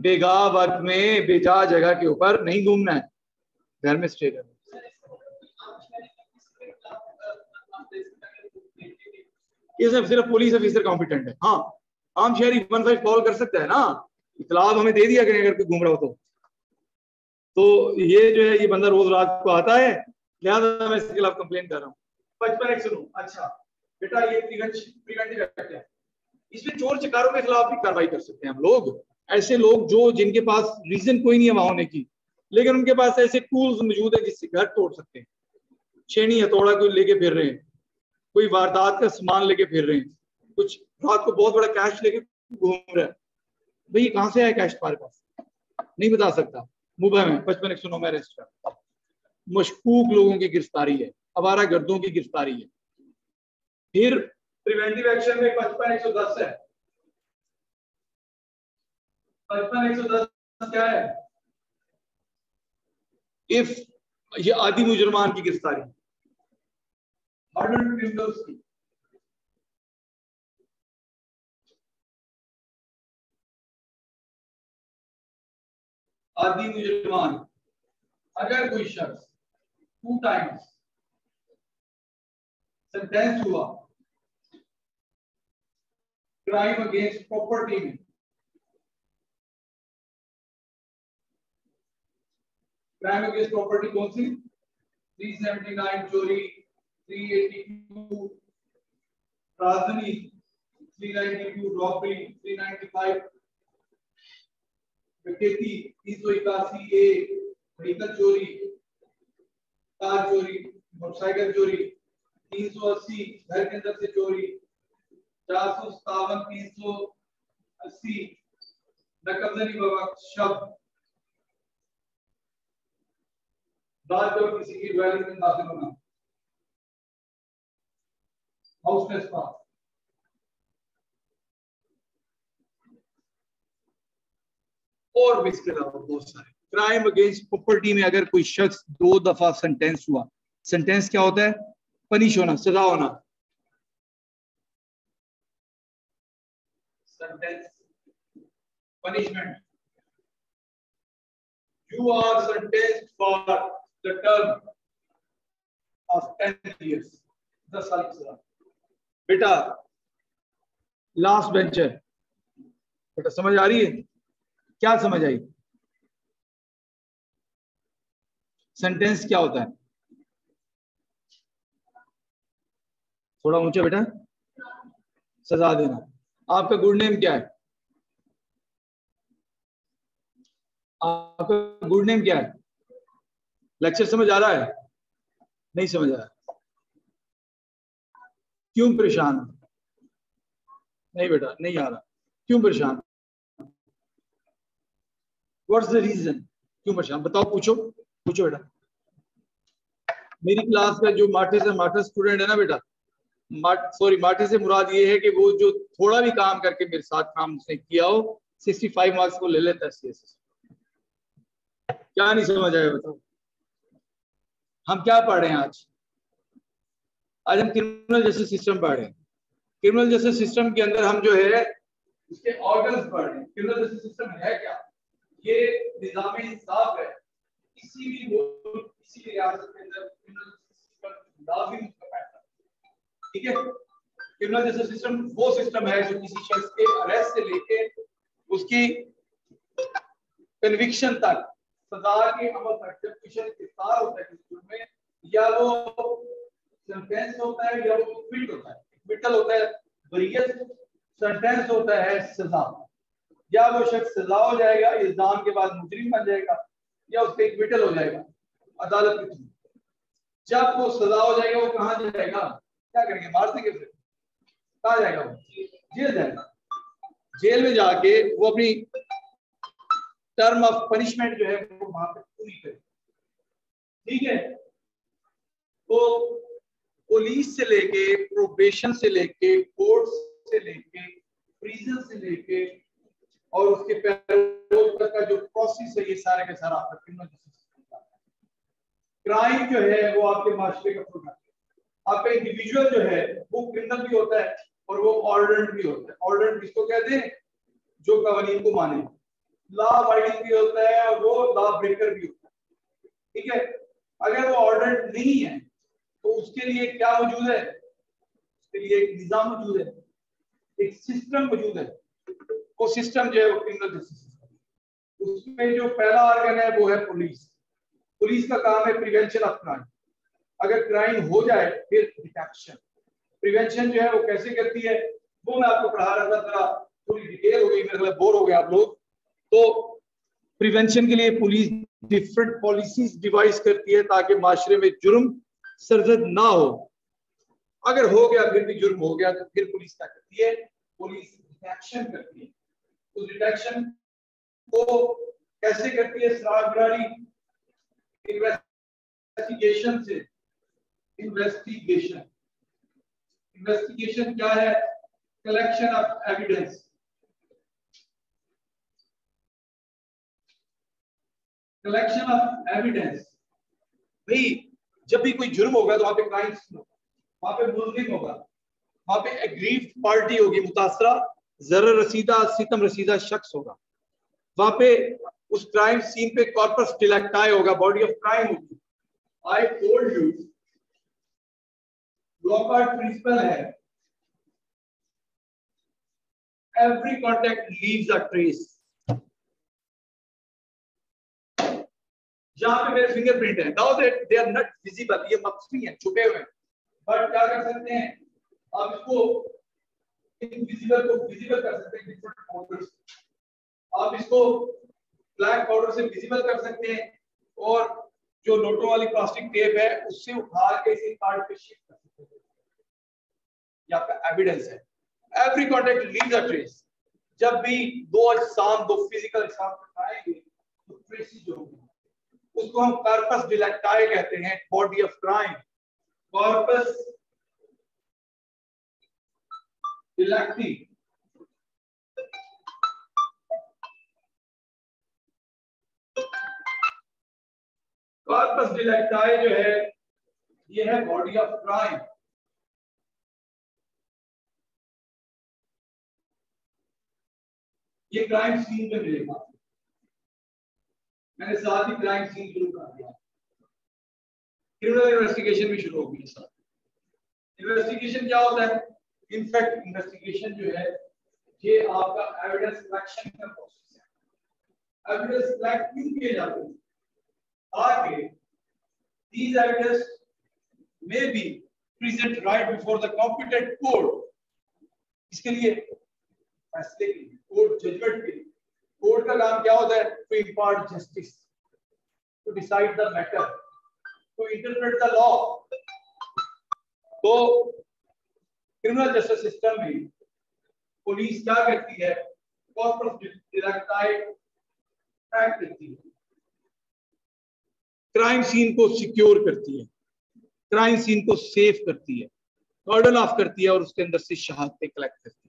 बेगाह वक्त में बेजा जगह के ऊपर नहीं घूमना है, घर में स्टे करना। इसमें सिर्फ पुलिस ऑफिसर कॉम्पिटेंट है। हाँ आम शहरी वन फाइव कॉल कर सकता है ना, इतलाब हमें दे दिया करें अगर कोई घूम रहा हो तो, तो ये जो है ये बंदा रोज रात को आता है, लिहाजा मैं इसके खिलाफ कंप्लेन कर रहा हूँ। पचपन एक सुनो, अच्छा बेटा ये प्रिवेंटिव एक्ट है, इसमें चोर चकारों के खिलाफ भी कार्रवाई कर सकते हैं हम लोग। ऐसे लोग जो जिनके पास रीजन कोई नहीं है वहां होने की, लेकिन उनके पास ऐसे टूल्स मौजूद है जिससे घर तोड़ सकते हैं, छेनी हथौड़ा कोई लेके फिर रहे हैं, कोई वारदात का सामान लेके फिर रहे हैं, कुछ रात को बहुत बड़ा कैश लेके घूम रहा है। भाई कहाँ से आया कैश तुम्हारे पास? नहीं बता सकता। मुबह में पचपन एक सौ नौ में अरेस्ट कर, मशकूक लोगों की गिरफ्तारी है, अवारा गर्दों की गिरफ्तारी है। फिर प्रिवेंटिव एक्शन में पचपन एक सौ दस है। पचपन एक सौ दस क्या है? इफ ये आदि मुजरमान की गिरफ्तारी, मर्डर क्रिमिनल्स की। आदि मुजरमान अगर कोई शख्स टू टाइम्स सेंटेंस हुआ क्राइम अगेंस्ट प्रॉपर्टी में, क्राइम अगेंस्ट प्रॉपर्टी कौन सी? तीन सौ उन्यासी चोरी, तीन सौ बयासी राजधानी, तीन सौ बानवे रॉबरी, तीन सौ पचानवे डकैती, तीन सौ इक्यासी ए व्हीकल चोरी, कार चोरी, मोटरसाइकिल चोरी, तीन सौ अस्सी घर के अंदर से चोरी, चार सौ सत्तावन, तीन सौ अस्सी नकलजनी बवक्त शब्द, बाद में किसी की वैलेंस में दाखिल होना, हाउस में स्पा, और भी इसके अलावा बहुत सारे। क्राइम अगेंस्ट प्रॉपर्टी में अगर कोई शख्स दो दफा सेंटेंस हुआ, सेंटेंस क्या होता है? पनिश होना, सजा होना। Sentence punishment, you are sentenced for the term of ten years, दस साल की सजा। बेटा लास्ट बेंचर, बेटा समझ आ रही है? क्या समझ आई? सेंटेंस क्या होता है? थोड़ा ऊंचा बेटा, सजा देना। आपका गुड नेम क्या है? आपका गुड नेम क्या है? लेक्चर समझ आ रहा है? नहीं समझ आ रहा? क्यों परेशान? नहीं बेटा नहीं आ रहा। क्यों परेशान? What's the reason? क्यों परेशान बताओ, पूछो पूछो बेटा। मेरी क्लास में जो मार्टे से मार्टा स्टूडेंट है ना बेटा, मार्ट सॉरी मार्टे से मुराद ये है कि वो जो थोड़ा भी काम करके मेरे साथ काम उसने किया हो, सिक्सटी फाइव मार्क्स को ले लेता है। क्या नहीं समझ आया बताओ? हम क्या पढ़ रहे हैं आज? आज हम क्रिमिनल जस्टिस सिस्टम पढ़ रहे हैं। क्रिमिनल जस्टिस सिस्टम के अंदर हम जो है उसके ऑर्गन्स पढ़ रहे हैं। क्रिमिनल जस्टिस सिस्टम है क्या? ये निजाम इंसाफ है। किसी भी मुल्क, किसी भी रियासत के अंदर क्रिमिनल सिस्टम लाज़िम उसका पैसा, ठीक है? क्रिमिनल जस्टिस सिस्टम वो सिस्टम है जो किसी शख्स के अरेस्ट से लेके उसकी कन्विक्शन तक, सजा के अमल तक, जब किशन गिरफ्तार होता है किसी जुर्म में, या वो सेंटेंस होता है या वो कन्विक्ट होता है, कन्विक्टल होता है, बरीयत, सेंटेंस होता है सजा, या वो शख्स सजा हो जाएगा, इल्जाम के बाद मुजरिम बन जाएगा, या उसके कन्विक्टल हो जाएगा अदालत के थ्रू। जब वो सजा हो जाएगा वो कहाँ जाएगा? क्या करेंगे? मार देंगे। फिर कहाँ जाएगा? वो जेल जाएगा। जेल में जाके वो अपनी टर्म ऑफ पनिशमेंट जो है वो वहां पे पूरी करे, ठीक है? तो पुलिस से लेके, प्रोबेशन से लेके, कोर्ट से लेके, प्रिजन से लेके और उसके पैरोल तक का जो प्रोसेस है, ये सारे का सारा आपका क्रिमिनल जस्टिस सिस्टम है। क्राइम जो है वो आपके माशरे का प्रोडक्ट है। आपका इंडिविजुअल जो है वो क्रिमिनल भी होता है और वो ऑर्डर्ड भी होता है। ऑर्डर्ड किसको कहते हैं? जो कवानीन को माने। लॉ अबाइडिंग भी होता है और वो लॉ ब्रेकर भी होता है, ठीक है? अगर वो ऑर्डर नहीं है तो उसके लिए क्या मौजूद है? उसके लिए एक निजाम मौजूद है, एक सिस्टम मौजूद है। वो सिस्टम जो है वो क्रिमिनल जस्टिस सिस्टम। उसमें जो पहला ऑर्गन है वो है पुलिस। पुलिस का काम है प्रिवेंशन ऑफ क्राइम। अगर क्राइम हो जाए फिर डिटेक्शन। प्रिवेंशन जो है वो कैसे करती है वो मैं आपको पढ़ा रहा था, थोड़ी डिटेल हो गई, मेरे बोर हो गया आप लोग। तो प्रिवेंशन के लिए पुलिस डिफरेंट पॉलिसीज डिवाइस करती है ताकि माशरे में जुर्म सरजद ना हो। अगर हो गया फिर भी जुर्म हो गया तो फिर पुलिस क्या करती है, पुलिस डिटेक्शन करती है। उस डिटेक्शन को कैसे करती है? सराहगुजारी इन्वेस्टिगेशन से। इन्वेस्टिगेशन इन्वेस्टिगेशन क्या है? Collection of evidence. Collection of evidence. भाई जब भी कोई जुर्म होगा तो वहां पे क्राइम वहां पे मुल्जिम होगा, वहां पे एग्रीव्ड पार्टी होगी, मुतासरा जरर रसीदा सितम रसीदा शख्स होगा, वहां पे उस क्राइम सीन पे कॉर्पस डिलेक्टाई होगा, बॉडी ऑफ क्राइम होगी। आई टोल्ड यू लॉ का प्रिंसिपल है every contact leaves a trace. जहां पे मेरे फिंगरप्रिंट है, now that they are not visible, ये मख्फी है, छुपे हुए हैं, बट क्या कर सकते हैं आप इसको इनविजिबल को विजिबल कर सकते हैं डिफरेंट पाउडर से। आप इसको ब्लैक पाउडर से विजिबल कर सकते हैं और जो लोटों वाली प्लास्टिक टेप है उससे उठा के इसी कार्ड पे शिफ्ट कर सकते हैं। ये आपका एविडेंस है। Every contact leaves a trace. जब भी दो अजसाम दो फिजिकल अजसाम उठाएंगे तो ट्रेसेस जो होंगे उसको हम कॉर्पस डिलेक्टाई कहते हैं, body of crime. Corpus delicti corpus delicti जो है ये है बॉडी ऑफ क्राइम। ये क्राइम सीन पे मिलेगा। मैंने साथ ही क्राइम सीन शुरू कर दिया, क्रिमिनल इन्वेस्टिगेशन भी शुरू होगी। इन्वेस्टिगेशन क्या होता है? इनफैक्ट इन्वेस्टिगेशन जो है ये आपका एविडेंस कलेक्शन का प्रोसेस है। एविडेंस कलेक्ट क्यों किए जाते हैं? ताकि these evidence may be present right before the competent court. इसके लिए फैसले के लिए, कोर्ट जजमेंट के लिए कोर्ट का काम क्या होता है? To impart justice, to decide the matter, to interpret the law. तो क्रिमिनल जस्टिस सिस्टम में पुलिस क्या करती है? कॉर्पस डिलेक्टाई एक्ट करती है, क्राइम सीन को सिक्योर करती है, क्राइम सीन को सेफ करती है, कॉर्डन ऑफ करती है और उसके अंदर से शहादतें कलेक्ट करती है।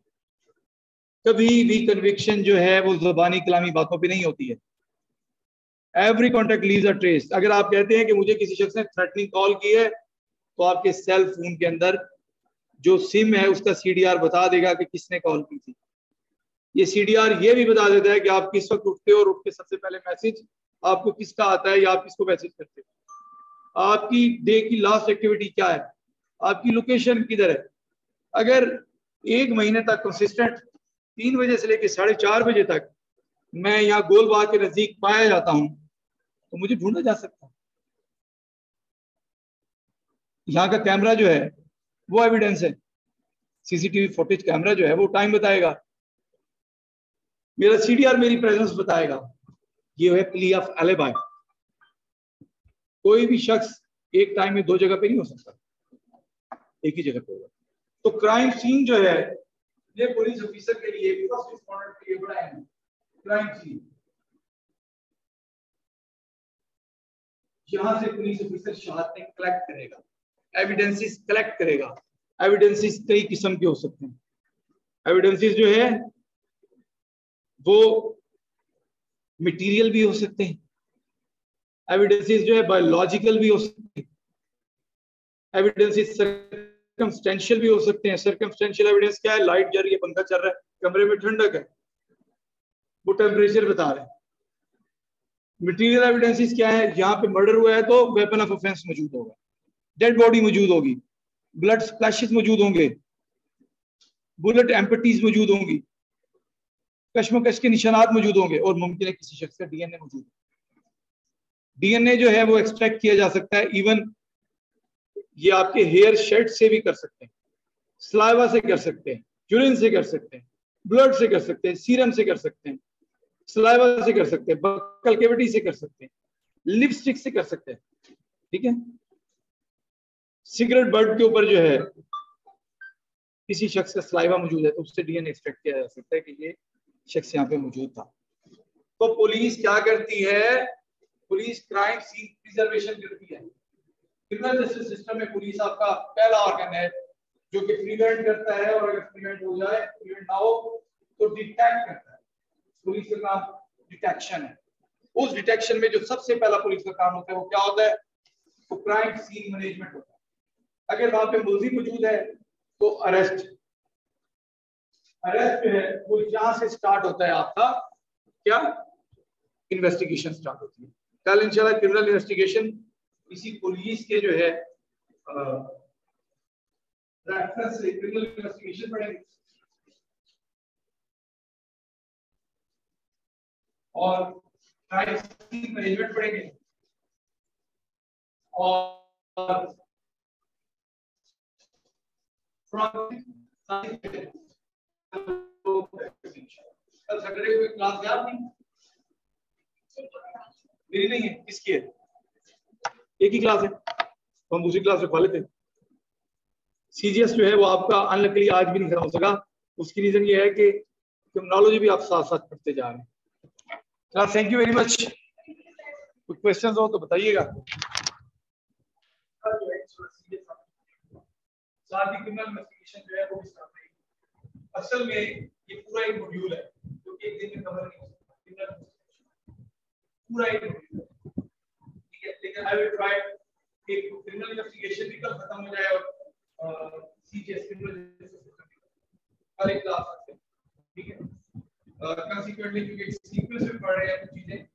कभी भी कन्विक्शन जो है वो जुबानी कलामी बातों पे नहीं होती है। Every contact leaves a trace. अगर आप कहते हैं कि मुझे किसी शख्स ने थ्रेटनिंग कॉल की है तो आपके सेल फोन के अंदर जो सिम है उसका सीडीआर बता देगा कि किसने कॉल की थी। ये सीडीआर ये भी बता देता है कि आप किस वक्त उठते हो और उठ के सबसे पहले मैसेज आपको किसका आता है या आप किसको मैसेज करते हो। आपकी डे की लास्ट एक्टिविटी क्या है, आपकी लोकेशन किधर है। अगर एक महीने तक कंसिस्टेंट तीन बजे से लेकर साढ़े चार बजे तक मैं यहाँ गोलबाग के नजदीक पाया जाता हूं तो मुझे ढूंढा जा सकता है। यहाँ का कैमरा जो है वो एविडेंस है। सीसीटीवी फुटेज कैमरा जो है वो टाइम बताएगा, मेरा सीडीआर मेरी प्रेजेंस बताएगा। ये है प्ली ऑफ एलिबाई। कोई भी शख्स एक टाइम में दो जगह पे नहीं हो सकता, एक ही जगह पे होगा। तो क्राइम सीन जो है ये पुलिस ऑफिसर के लिए, फर्स्ट रिस्पोंडेंट के लिए बड़ा है। क्राइम सीन, यहां से पुलिस ऑफिसर शहादतें कलेक्ट करेगा, एविडेंसेस कलेक्ट करेगा। एविडेंसेस कई किस्म के हो सकते हैं। एविडेंसेस जो है वो मटेरियल भी हो सकते हैं, एविडेंसेस जो है बायोलॉजिकल भी हो सकते हैं, एविडेंसेस सर्कमस्टेंशियल भी हो सकते हैं। सर्कमस्टेंशियल एविडेंस क्या है? लाइट जल रही है, पंखा चल रहा है, कमरे में ठंडक है, वो टेम्परेचर बता रहे हैं। मटेरियल एविडेंसेस क्या है? यहाँ पे मर्डर हुआ है तो वेपन ऑफ ऑफेंस मौजूद होगा, डेड बॉडी मौजूद होगी, ब्लड स्प्लैशेस मौजूद होंगे, बुलेट एम्पटीज मौजूद होंगी, कश्मकश के निशानात मौजूद होंगे और मुमकिन है किसी शख्स का डीएनए मौजूद हो। डीएनए जो है वो एक्सट्रैक्ट किया जा सकता है। इवन ये आपके हेयर शेड से भी कर सकते हैं, स्लाइवा से कर सकते हैं, यूरिन से कर सकते हैं, ब्लड से कर सकते हैं, सीरम से कर सकते हैं, स्लाइवा से कर सकते हैं, बकल कैविटी से कर सकते हैं, लिपस्टिक से कर सकते हैं। ठीक है, सिगरेट बर्ड के ऊपर जो है किसी शख्स का सलाइवा मौजूद है तो उससे डीएनए एक्सट्रैक्ट किया जा सकता है कि ये शख्स यहाँ पे मौजूद था। तो पुलिस क्या करती है, पुलिस क्राइम सीन प्रिजर्वेशन करती है। क्रिमिनल जस्टिस सिस्टम में पुलिस आपका पहला ऑर्गन है जो कि प्रिवेंट करता है, और अगर प्रिवेंट हो जाए, प्रिवेंट ना हो तो डिटेक्ट करता है। पुलिस का नाम डिटेक्शन है। उस डिटेक्शन में जो सबसे पहला पुलिस का काम होता है वो क्या होता है, तो क्राइम सीन मैनेजमेंट होता है। अगर वहां पे मुलजिम मौजूद है तो अरेस्ट, अरेस्ट है वो यहां से स्टार्ट होता है आपका क्या, इन्वेस्टिगेशन स्टार्ट होती है। कल इंशाल्लाह क्रिमिनल इन्वेस्टिगेशन इसी पुलिस के जो है रेफरेंस से क्रिमिनल इन्वेस्टिगेशन पढ़ेंगे, और क्राइम सीन मैनेजमेंट पढ़ेंगे, और सैटरडे क्लास गया मेरी नहीं है, किसकी है, एक ही क्लास है तो हम दूसरी क्लास में खोले थे। सीजीएस जो है वो आपका अनलकली आज भी नहीं खत्म हो सका, उसकी रीजन ये है कि क्रिमिनोलॉजी भी आप साथ साथ पढ़ते जा रहे हैं। चला, थैंक यू वेरी मच। कुछ क्वेश्चंस हो तो बताइएगा। साथ ही क्रिमिनल इन्वेस्टिगेशन जो है वो भी स्टार्ट करेंगे। असल में ये पूरा एक मॉड्यूल है जो कि एक दिन में कवर नहीं हो सकता, पूरा एक मॉड्यूल है। लेकिन आई विल ट्राई कि क्रिमिनल इन्वेस्टिगेशन भी कल खत्म हो जाए और सीजीएस क्रिमिनल कल एक क्लास ठीक है। कंसीक्वेंटली क्योंकि सीक्वेंस में पढ़ रहे हैं कुछ चीजें